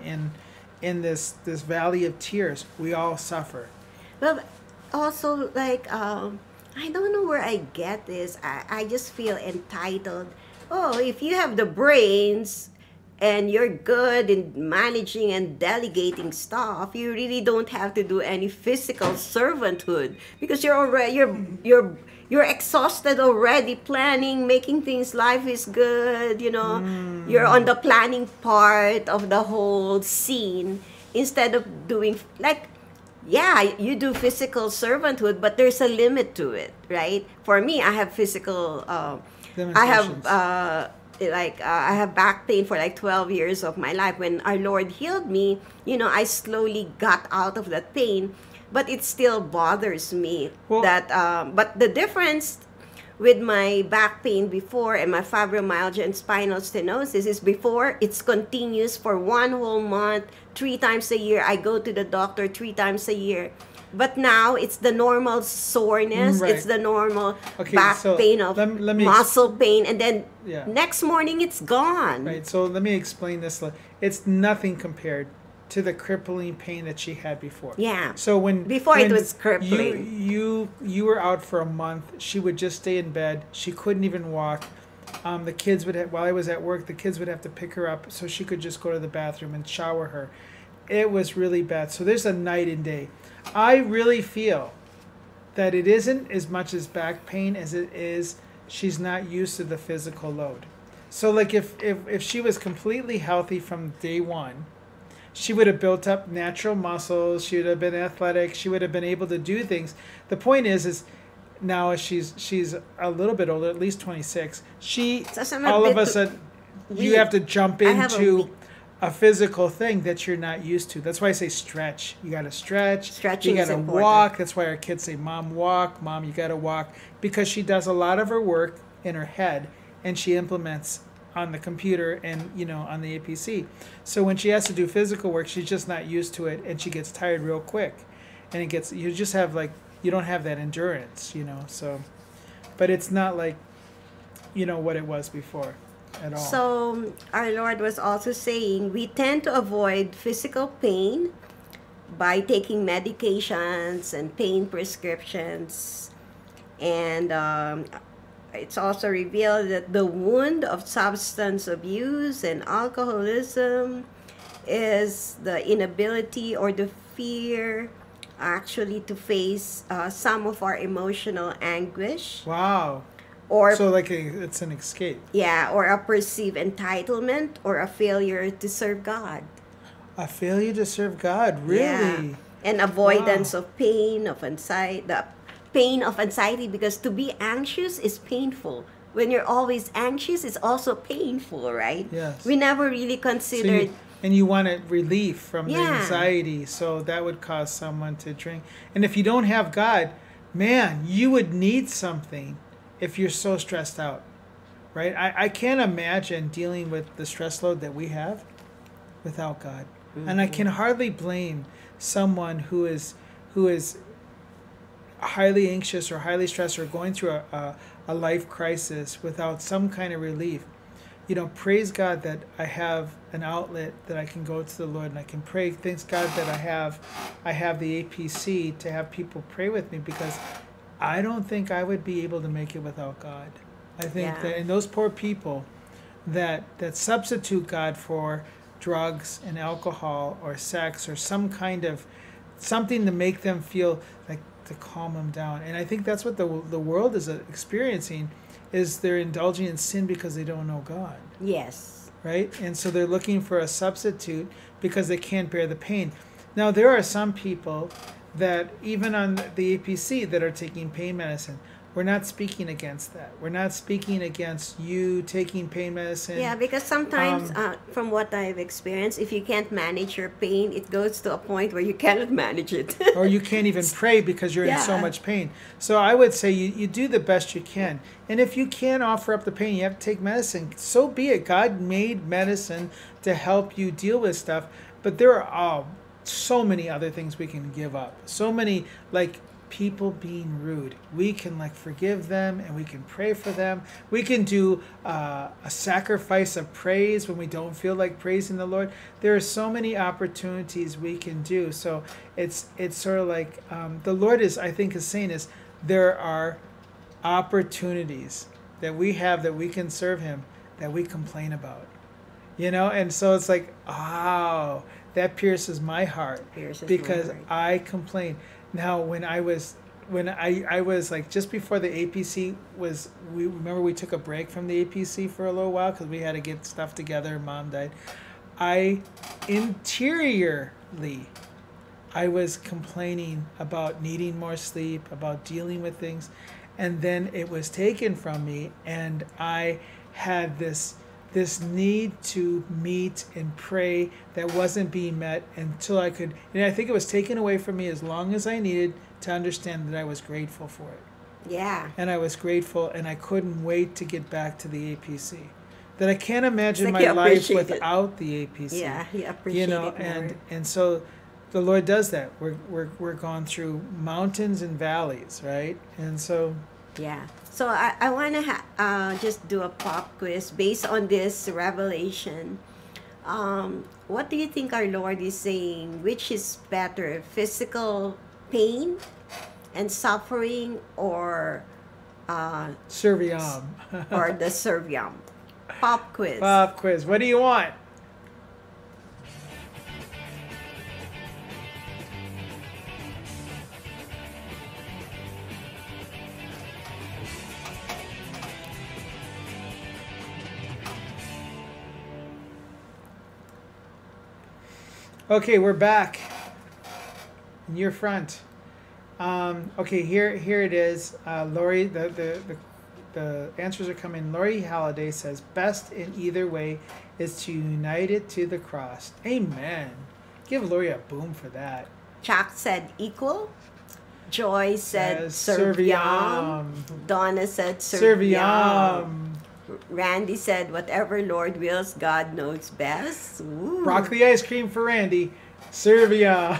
in this valley of tears. We all suffer. Well, also, like, I don't know where I get this. I just feel entitled. Oh, if you have the brains and you're good in managing and delegating stuff, you really don't have to do any physical servanthood, because you're already you're exhausted already planning, making things. Life is good, you know. You're on the planning part of the whole scene instead of doing, like, you do physical servanthood, but there's a limit to it, right? For me, I have physical I have back pain for like 12 years of my life. When our Lord healed me, you know, I slowly got out of that pain, but it still bothers me. Well, but the difference with my back pain before and my fibromyalgia and spinal stenosis is, before, it's continuous for 1 whole month, 3 times a year. I go to the doctor 3 times a year. But now it's the normal soreness, right. It's the normal back pain, muscle pain, and then next morning it's gone. Right. So let me explain this. It's nothing compared to the crippling pain that she had before. Yeah. So when it was crippling, you were out for a month. She would just stay in bed. She couldn't even walk. The kids would have, while I was at work, the kids would have to pick her up so she could just go to the bathroom and shower her. It was really bad. So there's a night and day. I really feel that it isn't as much as back pain as it is she's not used to the physical load. So like if she was completely healthy from day one, she would have built up natural muscles, she would have been athletic, she would have been able to do things. The point is now she's a little bit older, at least 26, you have to jump into a physical thing that you're not used to. That's why I say stretch. You got to stretch. Stretching is important. You got to walk. That's why our kids say, Mom, walk. Mom, you got to walk. Because she does a lot of her work in her head and she implements on the computer and, you know, on the APC. So when she has to do physical work, she's just not used to it and she gets tired real quick. And it gets, you just have like, you don't have that endurance, you know, so. But it's not like, you know, what it was before. So our Lord was also saying we tend to avoid physical pain by taking medications and pain prescriptions, and it's also revealed that the wound of substance abuse and alcoholism is the inability or the fear actually to face some of our emotional anguish. Wow. Or so like it's an escape. Yeah, or a perceived entitlement or a failure to serve God. A failure to serve God, really? Yeah. And avoidance of pain, of anxiety. The pain of anxiety, because to be anxious is painful. When you're always anxious, it's also painful, right? Yes. We never really considered... So you wanted relief from the anxiety, so that would cause someone to drink. And if you don't have God, man, you would need something. If you're so stressed out, right? I can't imagine dealing with the stress load that we have without God. Mm-hmm. And I can hardly blame someone who is highly anxious or highly stressed or going through a life crisis without some kind of relief. You know, praise God that I have an outlet that I can go to the Lord and I can pray. Thanks God that I have the APC to have people pray with me, because I don't think I would be able to make it without God. I think that, and those poor people that substitute God for drugs and alcohol or sex or some kind of something to make them feel like, to calm them down. And I think that's what the world is experiencing, is they're indulging in sin because they don't know God. Yes. Right? And so they're looking for a substitute because they can't bear the pain. Now, there are some people that even on the APC that are taking pain medicine, we're not speaking against that. We're not speaking against you taking pain medicine. Yeah, because sometimes from what I've experienced, if you can't manage your pain, it goes to a point where you cannot manage it. Or you can't even pray because you're in so much pain. So I would say you do the best you can. And if you can't offer up the pain, you have to take medicine. So be it. God made medicine to help you deal with stuff. But there are so many other things we can give up. So many, like people being rude, we can like forgive them and we can pray for them. We can do a sacrifice of praise when we don't feel like praising the Lord. There are so many opportunities we can do. So it's sort of like the Lord is, I think, is saying is there are opportunities that we have that we can serve Him that we complain about, you know. And so it's like, oh, that pierces my heart, because I complain. Now, when I was like just before the APC was, we remember we took a break from the APC for a little while because we had to get stuff together. Mom died. I interiorly, I was complaining about needing more sleep, about dealing with things, and then it was taken from me, and I had this need to meet and pray that wasn't being met until I could. And I think it was taken away from me as long as I needed to understand that I was grateful for it. Yeah. And I was grateful, and I couldn't wait to get back to the APC. That I can't imagine my life without the APC. Yeah, you appreciate it more. And so the Lord does that. We're going through mountains and valleys, right? And so... yeah. So I want to just do a pop quiz based on this revelation. What do you think our Lord is saying? Which is better, physical pain and suffering, or... Serviam. Or the Serviam. Pop quiz. Pop quiz. What do you want? Okay, we're back in your front. Okay, here it is. Lori, the answers are coming. Lori Halliday says, best in either way is to unite it to the cross. Amen. Give Lori a boom for that. Chuck said equal. Joy said Serviam. Donna said Serviam. Randy said, whatever Lord wills, God knows best. Ooh. Broccoli ice cream for Randy. Serviam.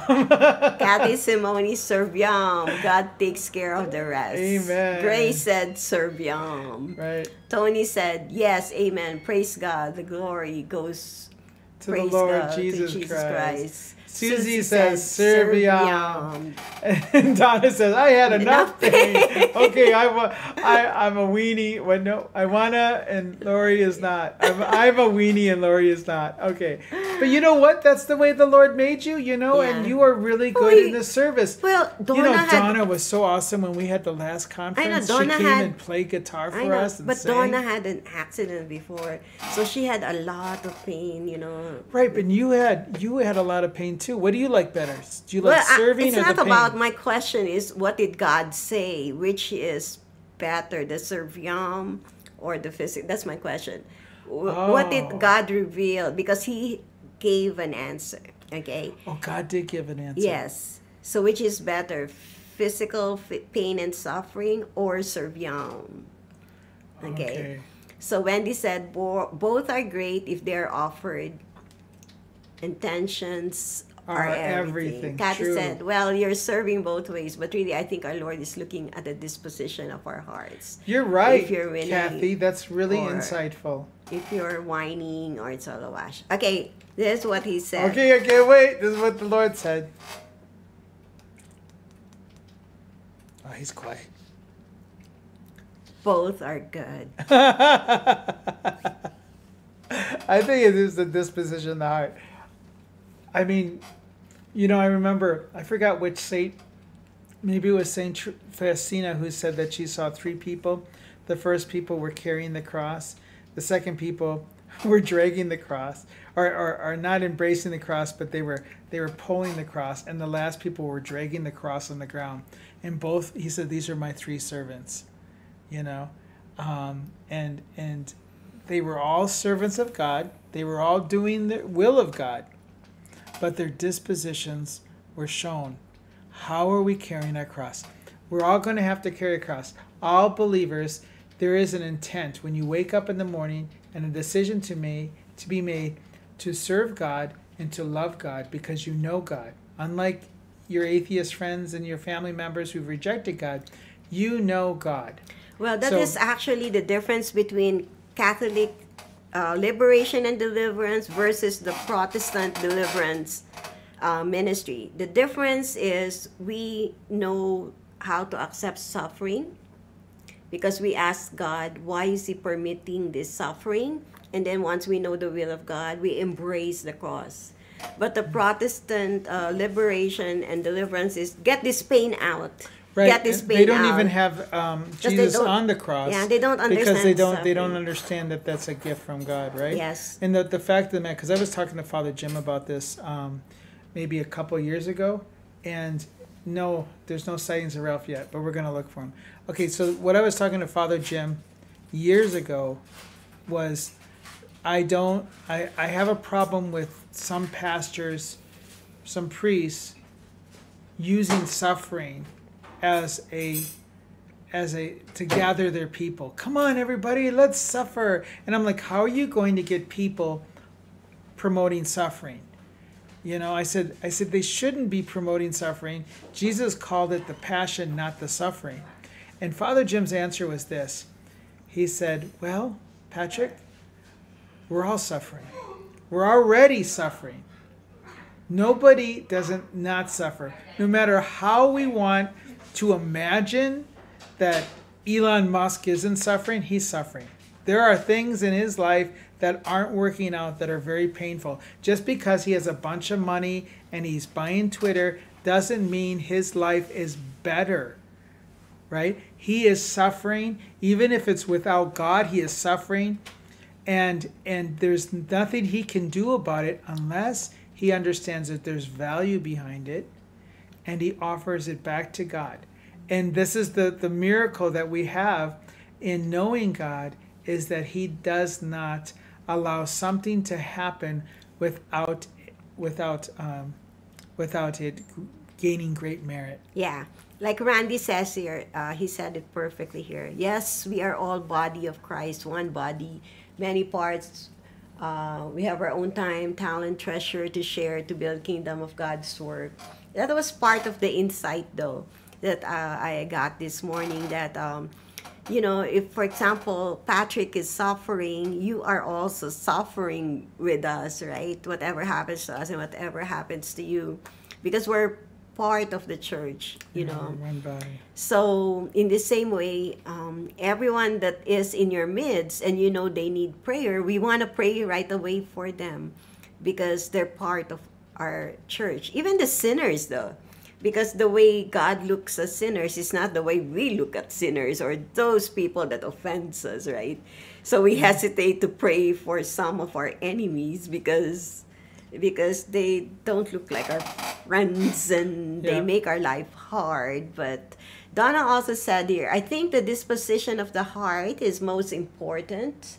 Kathy Simone, Serviam. God takes care of the rest. Amen. Grace said, Serviam. Right. Tony said, yes, amen. Praise God. The glory goes to the Lord Jesus Christ. Susie says, Serviam. And Donna says, I had enough pain. Okay, I'm a weenie. Well, no, I wanna, and Lori is not. I'm a weenie and Lori is not. Okay. But you know what? That's the way the Lord made you, you know, yeah. And you are really good in this service. Well, Donna, Donna was so awesome when we had the last conference. She came and played guitar for us and sang. Donna had an accident before, so she had a lot of pain, you know. Right, but you had a lot of pain too. What do you like better? Do you like serving or the pain? It's not about my question is, what did God say? Which is better, the Serviam or the physical? That's my question. Oh. What did God reveal? Because he gave an answer, okay? Oh, God did give an answer. Yes. So which is better, physical pain and suffering or Serviam? Okay. So Wendy said, both are great if they're offered. Intentions are everything. Kathy said, well, you're serving both ways, but really I think our Lord is looking at the disposition of our hearts. You're right, if you're winning, Kathy. That's really insightful. If you're whining or it's all a wash. Okay, this is what he said. Okay, wait. This is what the Lord said. Oh, he's quiet. Both are good. I think it is the disposition of the heart. I mean, you know, I remember, I forgot which saint, maybe it was Saint Faustina, who said that she saw three people. The first people were carrying the cross. The second people were dragging the cross, or not embracing the cross, but they were pulling the cross. And the last people were dragging the cross on the ground. And both, he said, these are my three servants, you know. And they were all servants of God. They were all doing the will of God. But their dispositions were shown. How are we carrying our cross? We're all going to have to carry a cross. All believers, there is an intent. When you wake up in the morning, and a decision to be made to serve God and to love God, because you know God. Unlike your atheist friends and your family members who've rejected God, you know God. Well, that is actually the difference between Catholic liberation and deliverance versus the Protestant deliverance ministry. The difference is we know how to accept suffering because we ask God, why is he permitting this suffering? And then once we know the will of God, we embrace the cross. But the Protestant liberation and deliverance is get this pain out. Right. Get this pain out. Even have Jesus on the cross. Yeah, they don't understand because they don't understand that that's a gift from God, right? Yes. And the fact of the matter, because I was talking to Father Jim about this maybe a couple years ago, and no, there's no sightings of Ralph yet, but we're going to look for him. Okay, so what I was talking to Father Jim years ago was I have a problem with some pastors, some priests using suffering as a to gather their people. Come on, everybody, let's suffer. And I'm like, how are you going to get people promoting suffering? You know, I said they shouldn't be promoting suffering. Jesus called it the passion, not the suffering. And Father Jim's answer was this. He said, well, Patrick, we're all suffering. We're already suffering. Nobody doesn't not suffer. No matter how we want to imagine that Elon Musk isn't suffering, he's suffering. There are things in his life that aren't working out that are very painful. Just because he has a bunch of money and he's buying Twitter doesn't mean his life is better, right? He is suffering. Even if it's without God, he is suffering. And there's nothing he can do about it unless he understands that there's value behind it and he offers it back to God. And this is the miracle that we have in knowing God, is that he does not allow something to happen without it gaining great merit. Yeah, like Randy says here, he said it perfectly here. Yes, we are all body of Christ, one body, many parts. We have our own time, talent, treasure to share to build kingdom of God's work. That was part of the insight, though, that I got this morning, that, you know, if, for example, Patrick is suffering, you are also suffering with us, right? Whatever happens to us and whatever happens to you, because we're part of the church, you know. One body. So in the same way, everyone that is in your midst and you know they need prayer, we want to pray right away for them because they're part of our church. Even the sinners, though, because the way God looks at sinners is not the way we look at sinners or those people that offend us, right? So we hesitate to pray for some of our enemies because they don't look like our friends and they make our life hard. But Donna also said here, I think the disposition of the heart is most important.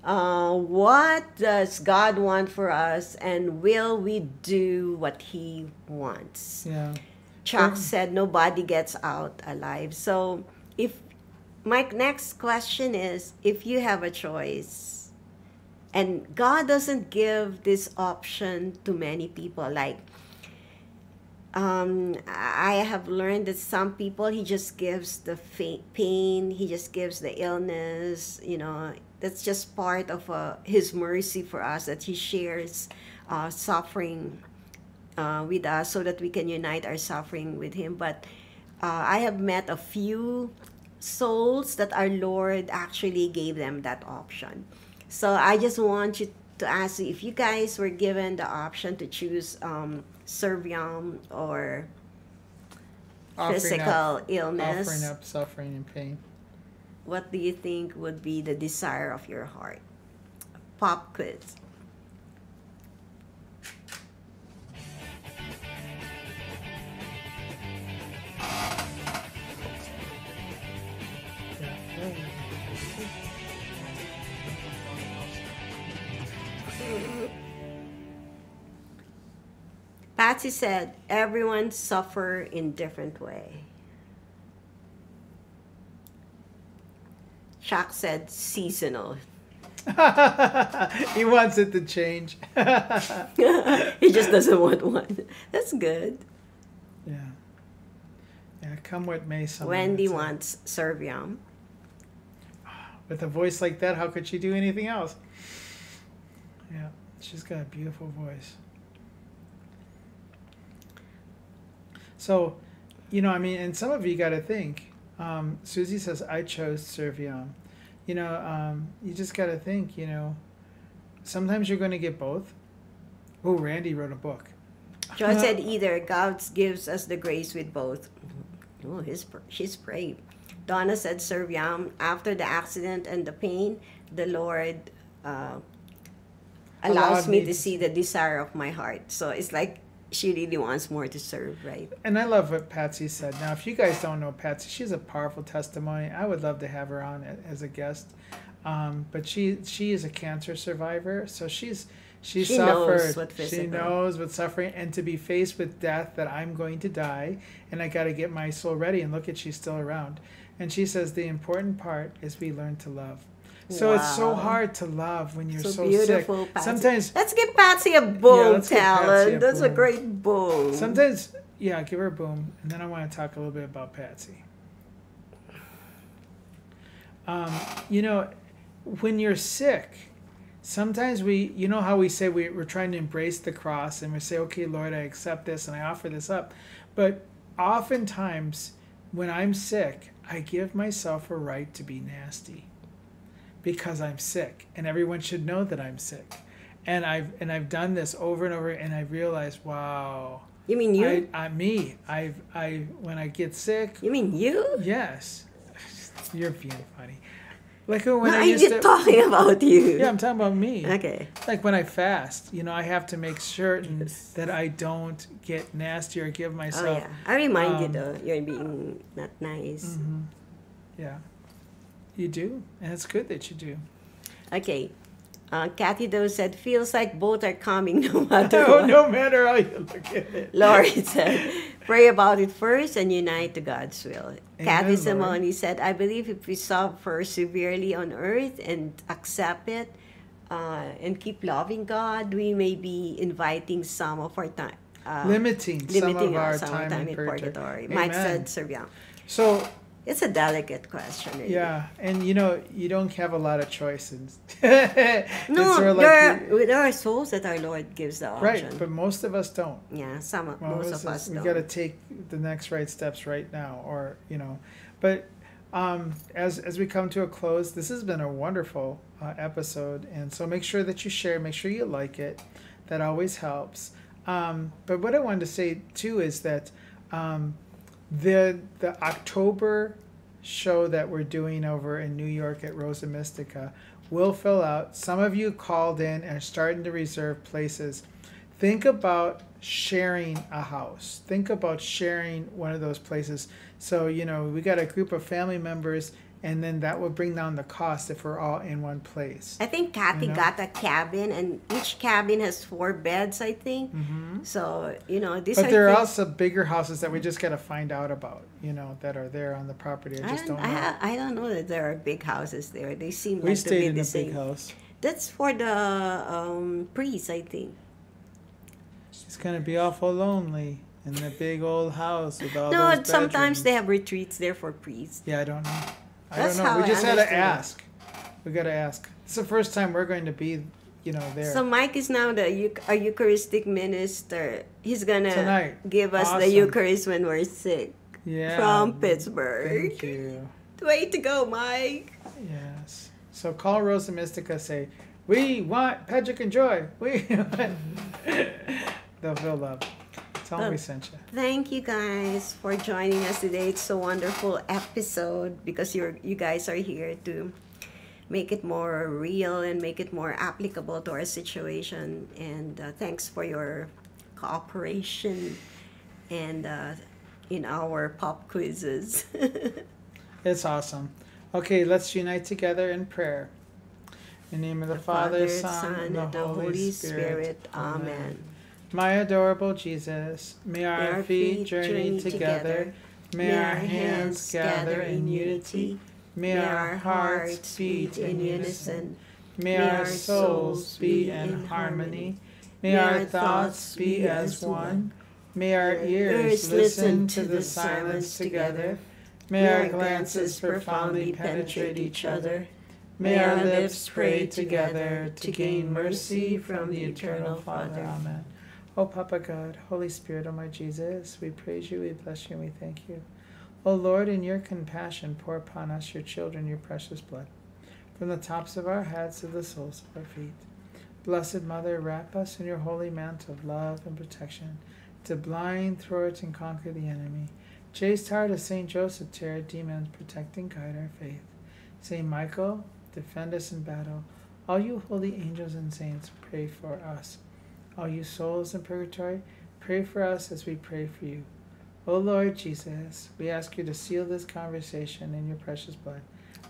What does God want for us, and will we do what he wants? Yeah. Chuck said nobody gets out alive. So if my next question is, if you have a choice, and God doesn't give this option to many people. Like, I have learned that some people, he just gives the pain, he just gives the illness, you know. That's just part of his mercy for us, that he shares suffering with us so that we can unite our suffering with him. But I have met a few souls that our Lord actually gave them that option. So I just want you to ask you, if you guys were given the option to choose Serviam or physical illness, offering up suffering and pain, what do you think would be the desire of your heart? Pop quiz. Patsy said, everyone suffer in different way. Chuck said, seasonal. He wants it to change. He just doesn't want one. That's good. Yeah. Yeah, come what may. Wendy wants Serviam. With a voice like that, how could she do anything else? Yeah, she's got a beautiful voice. So, you know, I mean, and some of you got to think. Susie says, I chose Serviam. You know, you just got to think, you know, sometimes you're going to get both. Oh, Randy wrote a book. Joy said either. God gives us the grace with both. Oh, she's brave. Donna said Serviam. After the accident and the pain, the Lord allows me to see the desire of my heart. So it's like, she really wants more to serve, right? And I love what Patsy said. Now, if you guys don't know Patsy, she's a powerful testimony. I would love to have her on as a guest. But she is a cancer survivor, so she suffered. Knows what physical. She knows what suffering, and to be faced with death, that I'm going to die, and I got to get my soul ready. And look at, she's still around. And she says the important part is we learn to love. So it's so hard to love when you're so beautiful, sick. Patsy. Sometimes let's give Patsy a boom, Talon. That's a great boom. Sometimes, yeah, give her a boom. And then I want to talk a little bit about Patsy. You know, when you're sick, sometimes we, you know how we say we're trying to embrace the cross and we say, okay, Lord, I accept this and I offer this up. But oftentimes when I'm sick, I give myself a right to be nasty because I'm sick and everyone should know that I'm sick. And I've done this over and over and I realized, wow. You mean you? Me. When I get sick. You mean you? Yes. You're being funny. Like when I used to, talking about you. Yeah, I'm talking about me. Okay. Like when I fast, you know, I have to make certain that I don't get nasty or give myself. Oh, yeah. I remind you though, you're being not nice. Mm-hmm. Yeah. You do. And it's good that you do. Okay. Kathy Doe said, feels like both are coming no matter what. No matter how you look at it. Laurie said, pray about it first and unite to God's will. Amen, Kathy Simone said, I believe if we suffer severely on earth and accept it and keep loving God, we may be inviting some of our time. Limiting some of our time in purgatory. Amen. Mike said, Serviam. So, it's a delicate question. Really. Yeah, and you know, you don't have a lot of choices. There are souls that our Lord gives the option. Right, but most of us don't. Yeah, most of us don't. We've got to take the next right steps right now, or, you know. But as we come to a close, this has been a wonderful episode, and so make sure that you share, make sure you like it. That always helps. But what I wanted to say, too, is that... The October show that we're doing over in New York at Rosa Mystica will fill out. Some of you called in and are starting to reserve places. Think about sharing a house. Think about sharing one of those places. So, you know, we got a group of family members, and then that will bring down the cost if we're all in one place. I think Kathy got a cabin, and each cabin has 4 beds, I think. Mm-hmm. So, you know, these But there are also bigger houses that we just got to find out about, you know, that are there on the property. I don't know that there are big houses there. They seem like to be the same. We stayed in a big house. That's for the priest, I think. She's going to be awful lonely. In the big old house with all those bedrooms. Sometimes they have retreats there for priests. Yeah, I don't know. I don't know. We just had to ask. We got to ask. It's the first time we're going to be, you know, there. So Mike is now a Eucharistic minister. He's gonna give us the Eucharist when we're sick. Yeah. From Pittsburgh. Thank you. Way to go, Mike. Yes. So call Rosa Mystica. Say, we want Patrick and Joy. We want. They'll feel love. Thank you guys for joining us today. It's a wonderful episode because you guys are here to make it more real and make it more applicable to our situation. And thanks for your cooperation and in our pop quizzes. It's awesome. Okay, let's unite together in prayer. In the name of the Father, Son, and the Holy Spirit. Amen. My adorable Jesus, may our feet journey together. May our hands gather in unity. May our hearts beat in unison. May our souls be in harmony. May our thoughts be as one. May our ears listen to the silence together. May our glances profoundly penetrate each other. May our lips pray together to gain mercy from the eternal Father. Amen. O Papa God, Holy Spirit, O my Jesus, we praise you, we bless you, and we thank you. O Lord, in your compassion, pour upon us, your children, your precious blood, from the tops of our heads to the soles of our feet. Blessed Mother, wrap us in your holy mantle of love and protection, to blind, thwart, and conquer the enemy. Chaste heart of St. Joseph, tear demons, protect and guide our faith. St. Michael, defend us in battle. All you holy angels and saints, pray for us. All you souls in purgatory, pray for us as we pray for you. O Lord Jesus, we ask you to seal this conversation in your precious blood,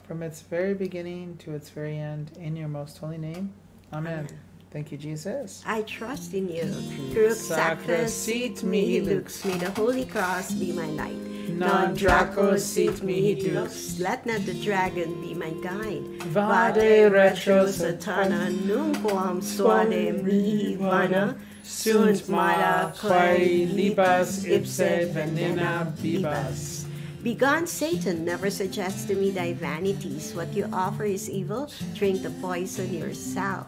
from its very beginning to its very end, in your most holy name. Amen. Amen. Thank you, Jesus. I trust in you. Through Sacra seat me, he looks me. The Holy Cross be my light. non draco sit me dux. Let not the dragon be my guide. Vade retro satana, nunquam suade mi vana, sunt mala quae libas ipse venena vivas. Begone, Satan, never suggest to me thy vanities. What you offer is evil, drink the poison yourself.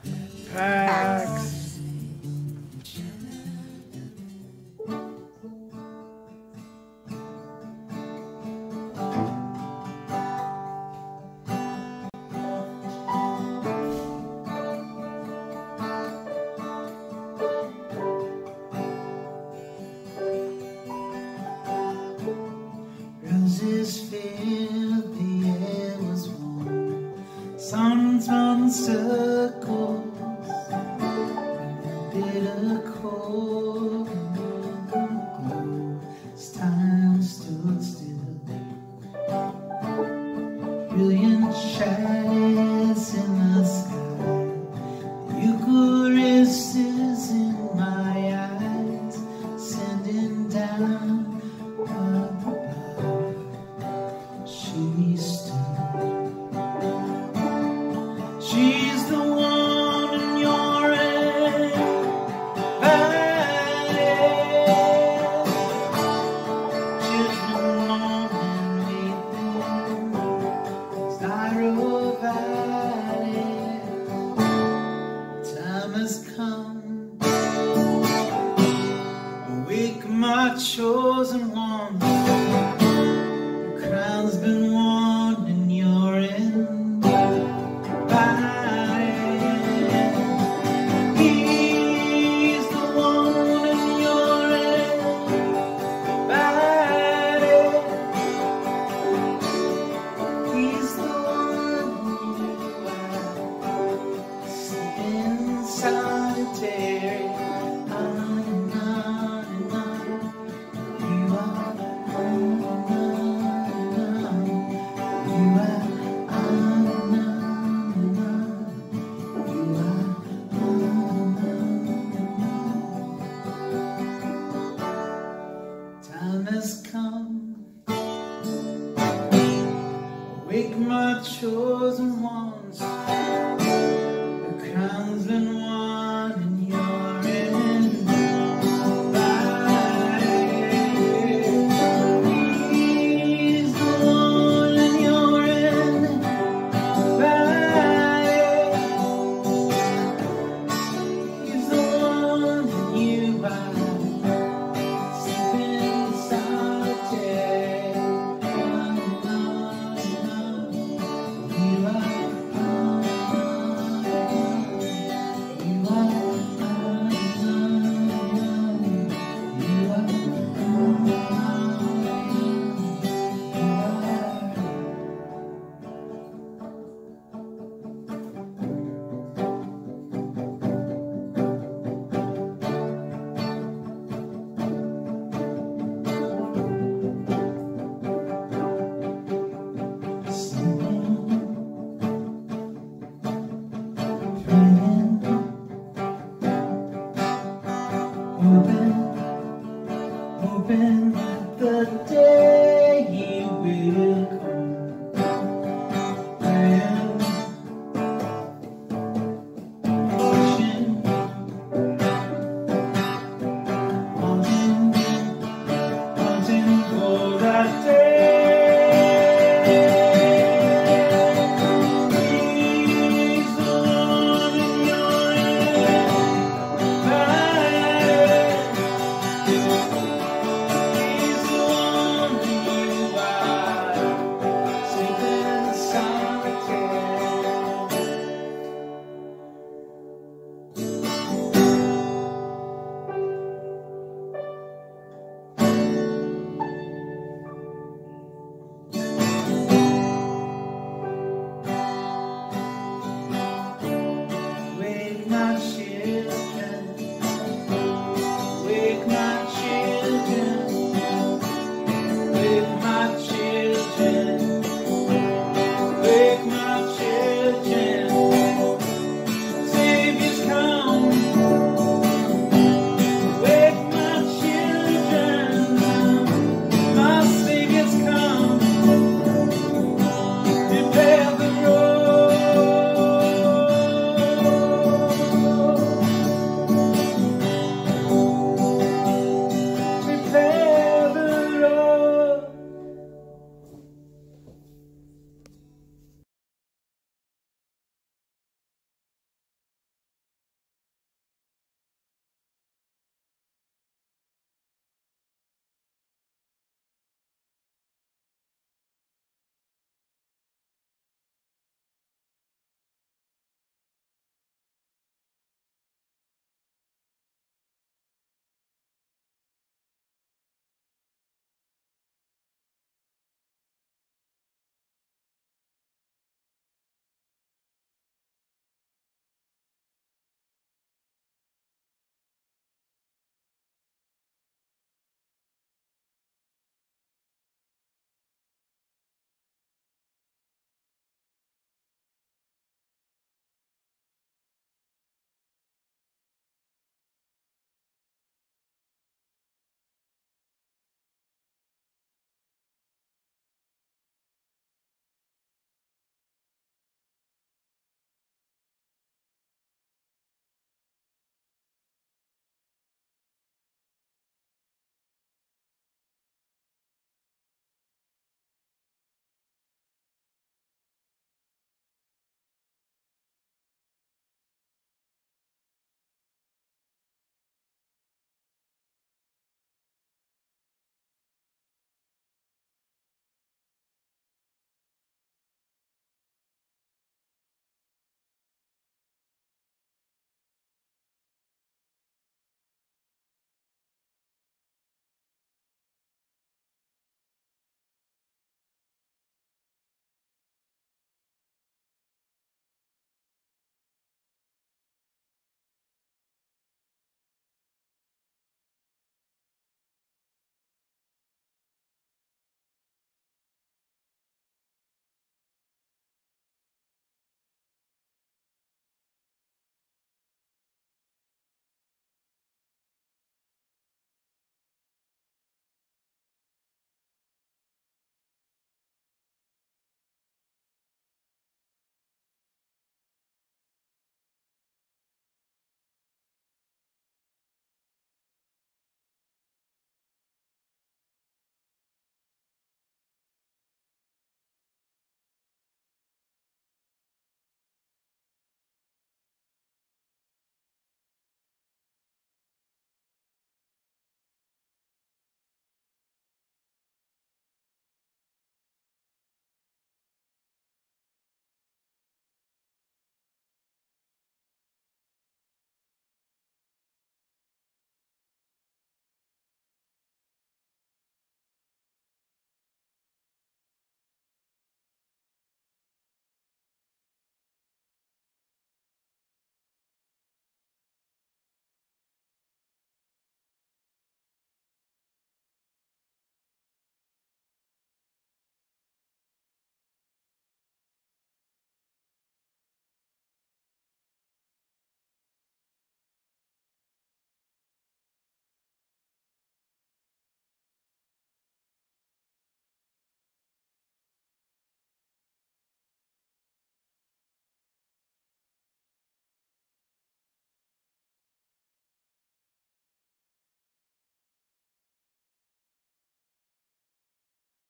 Pax. She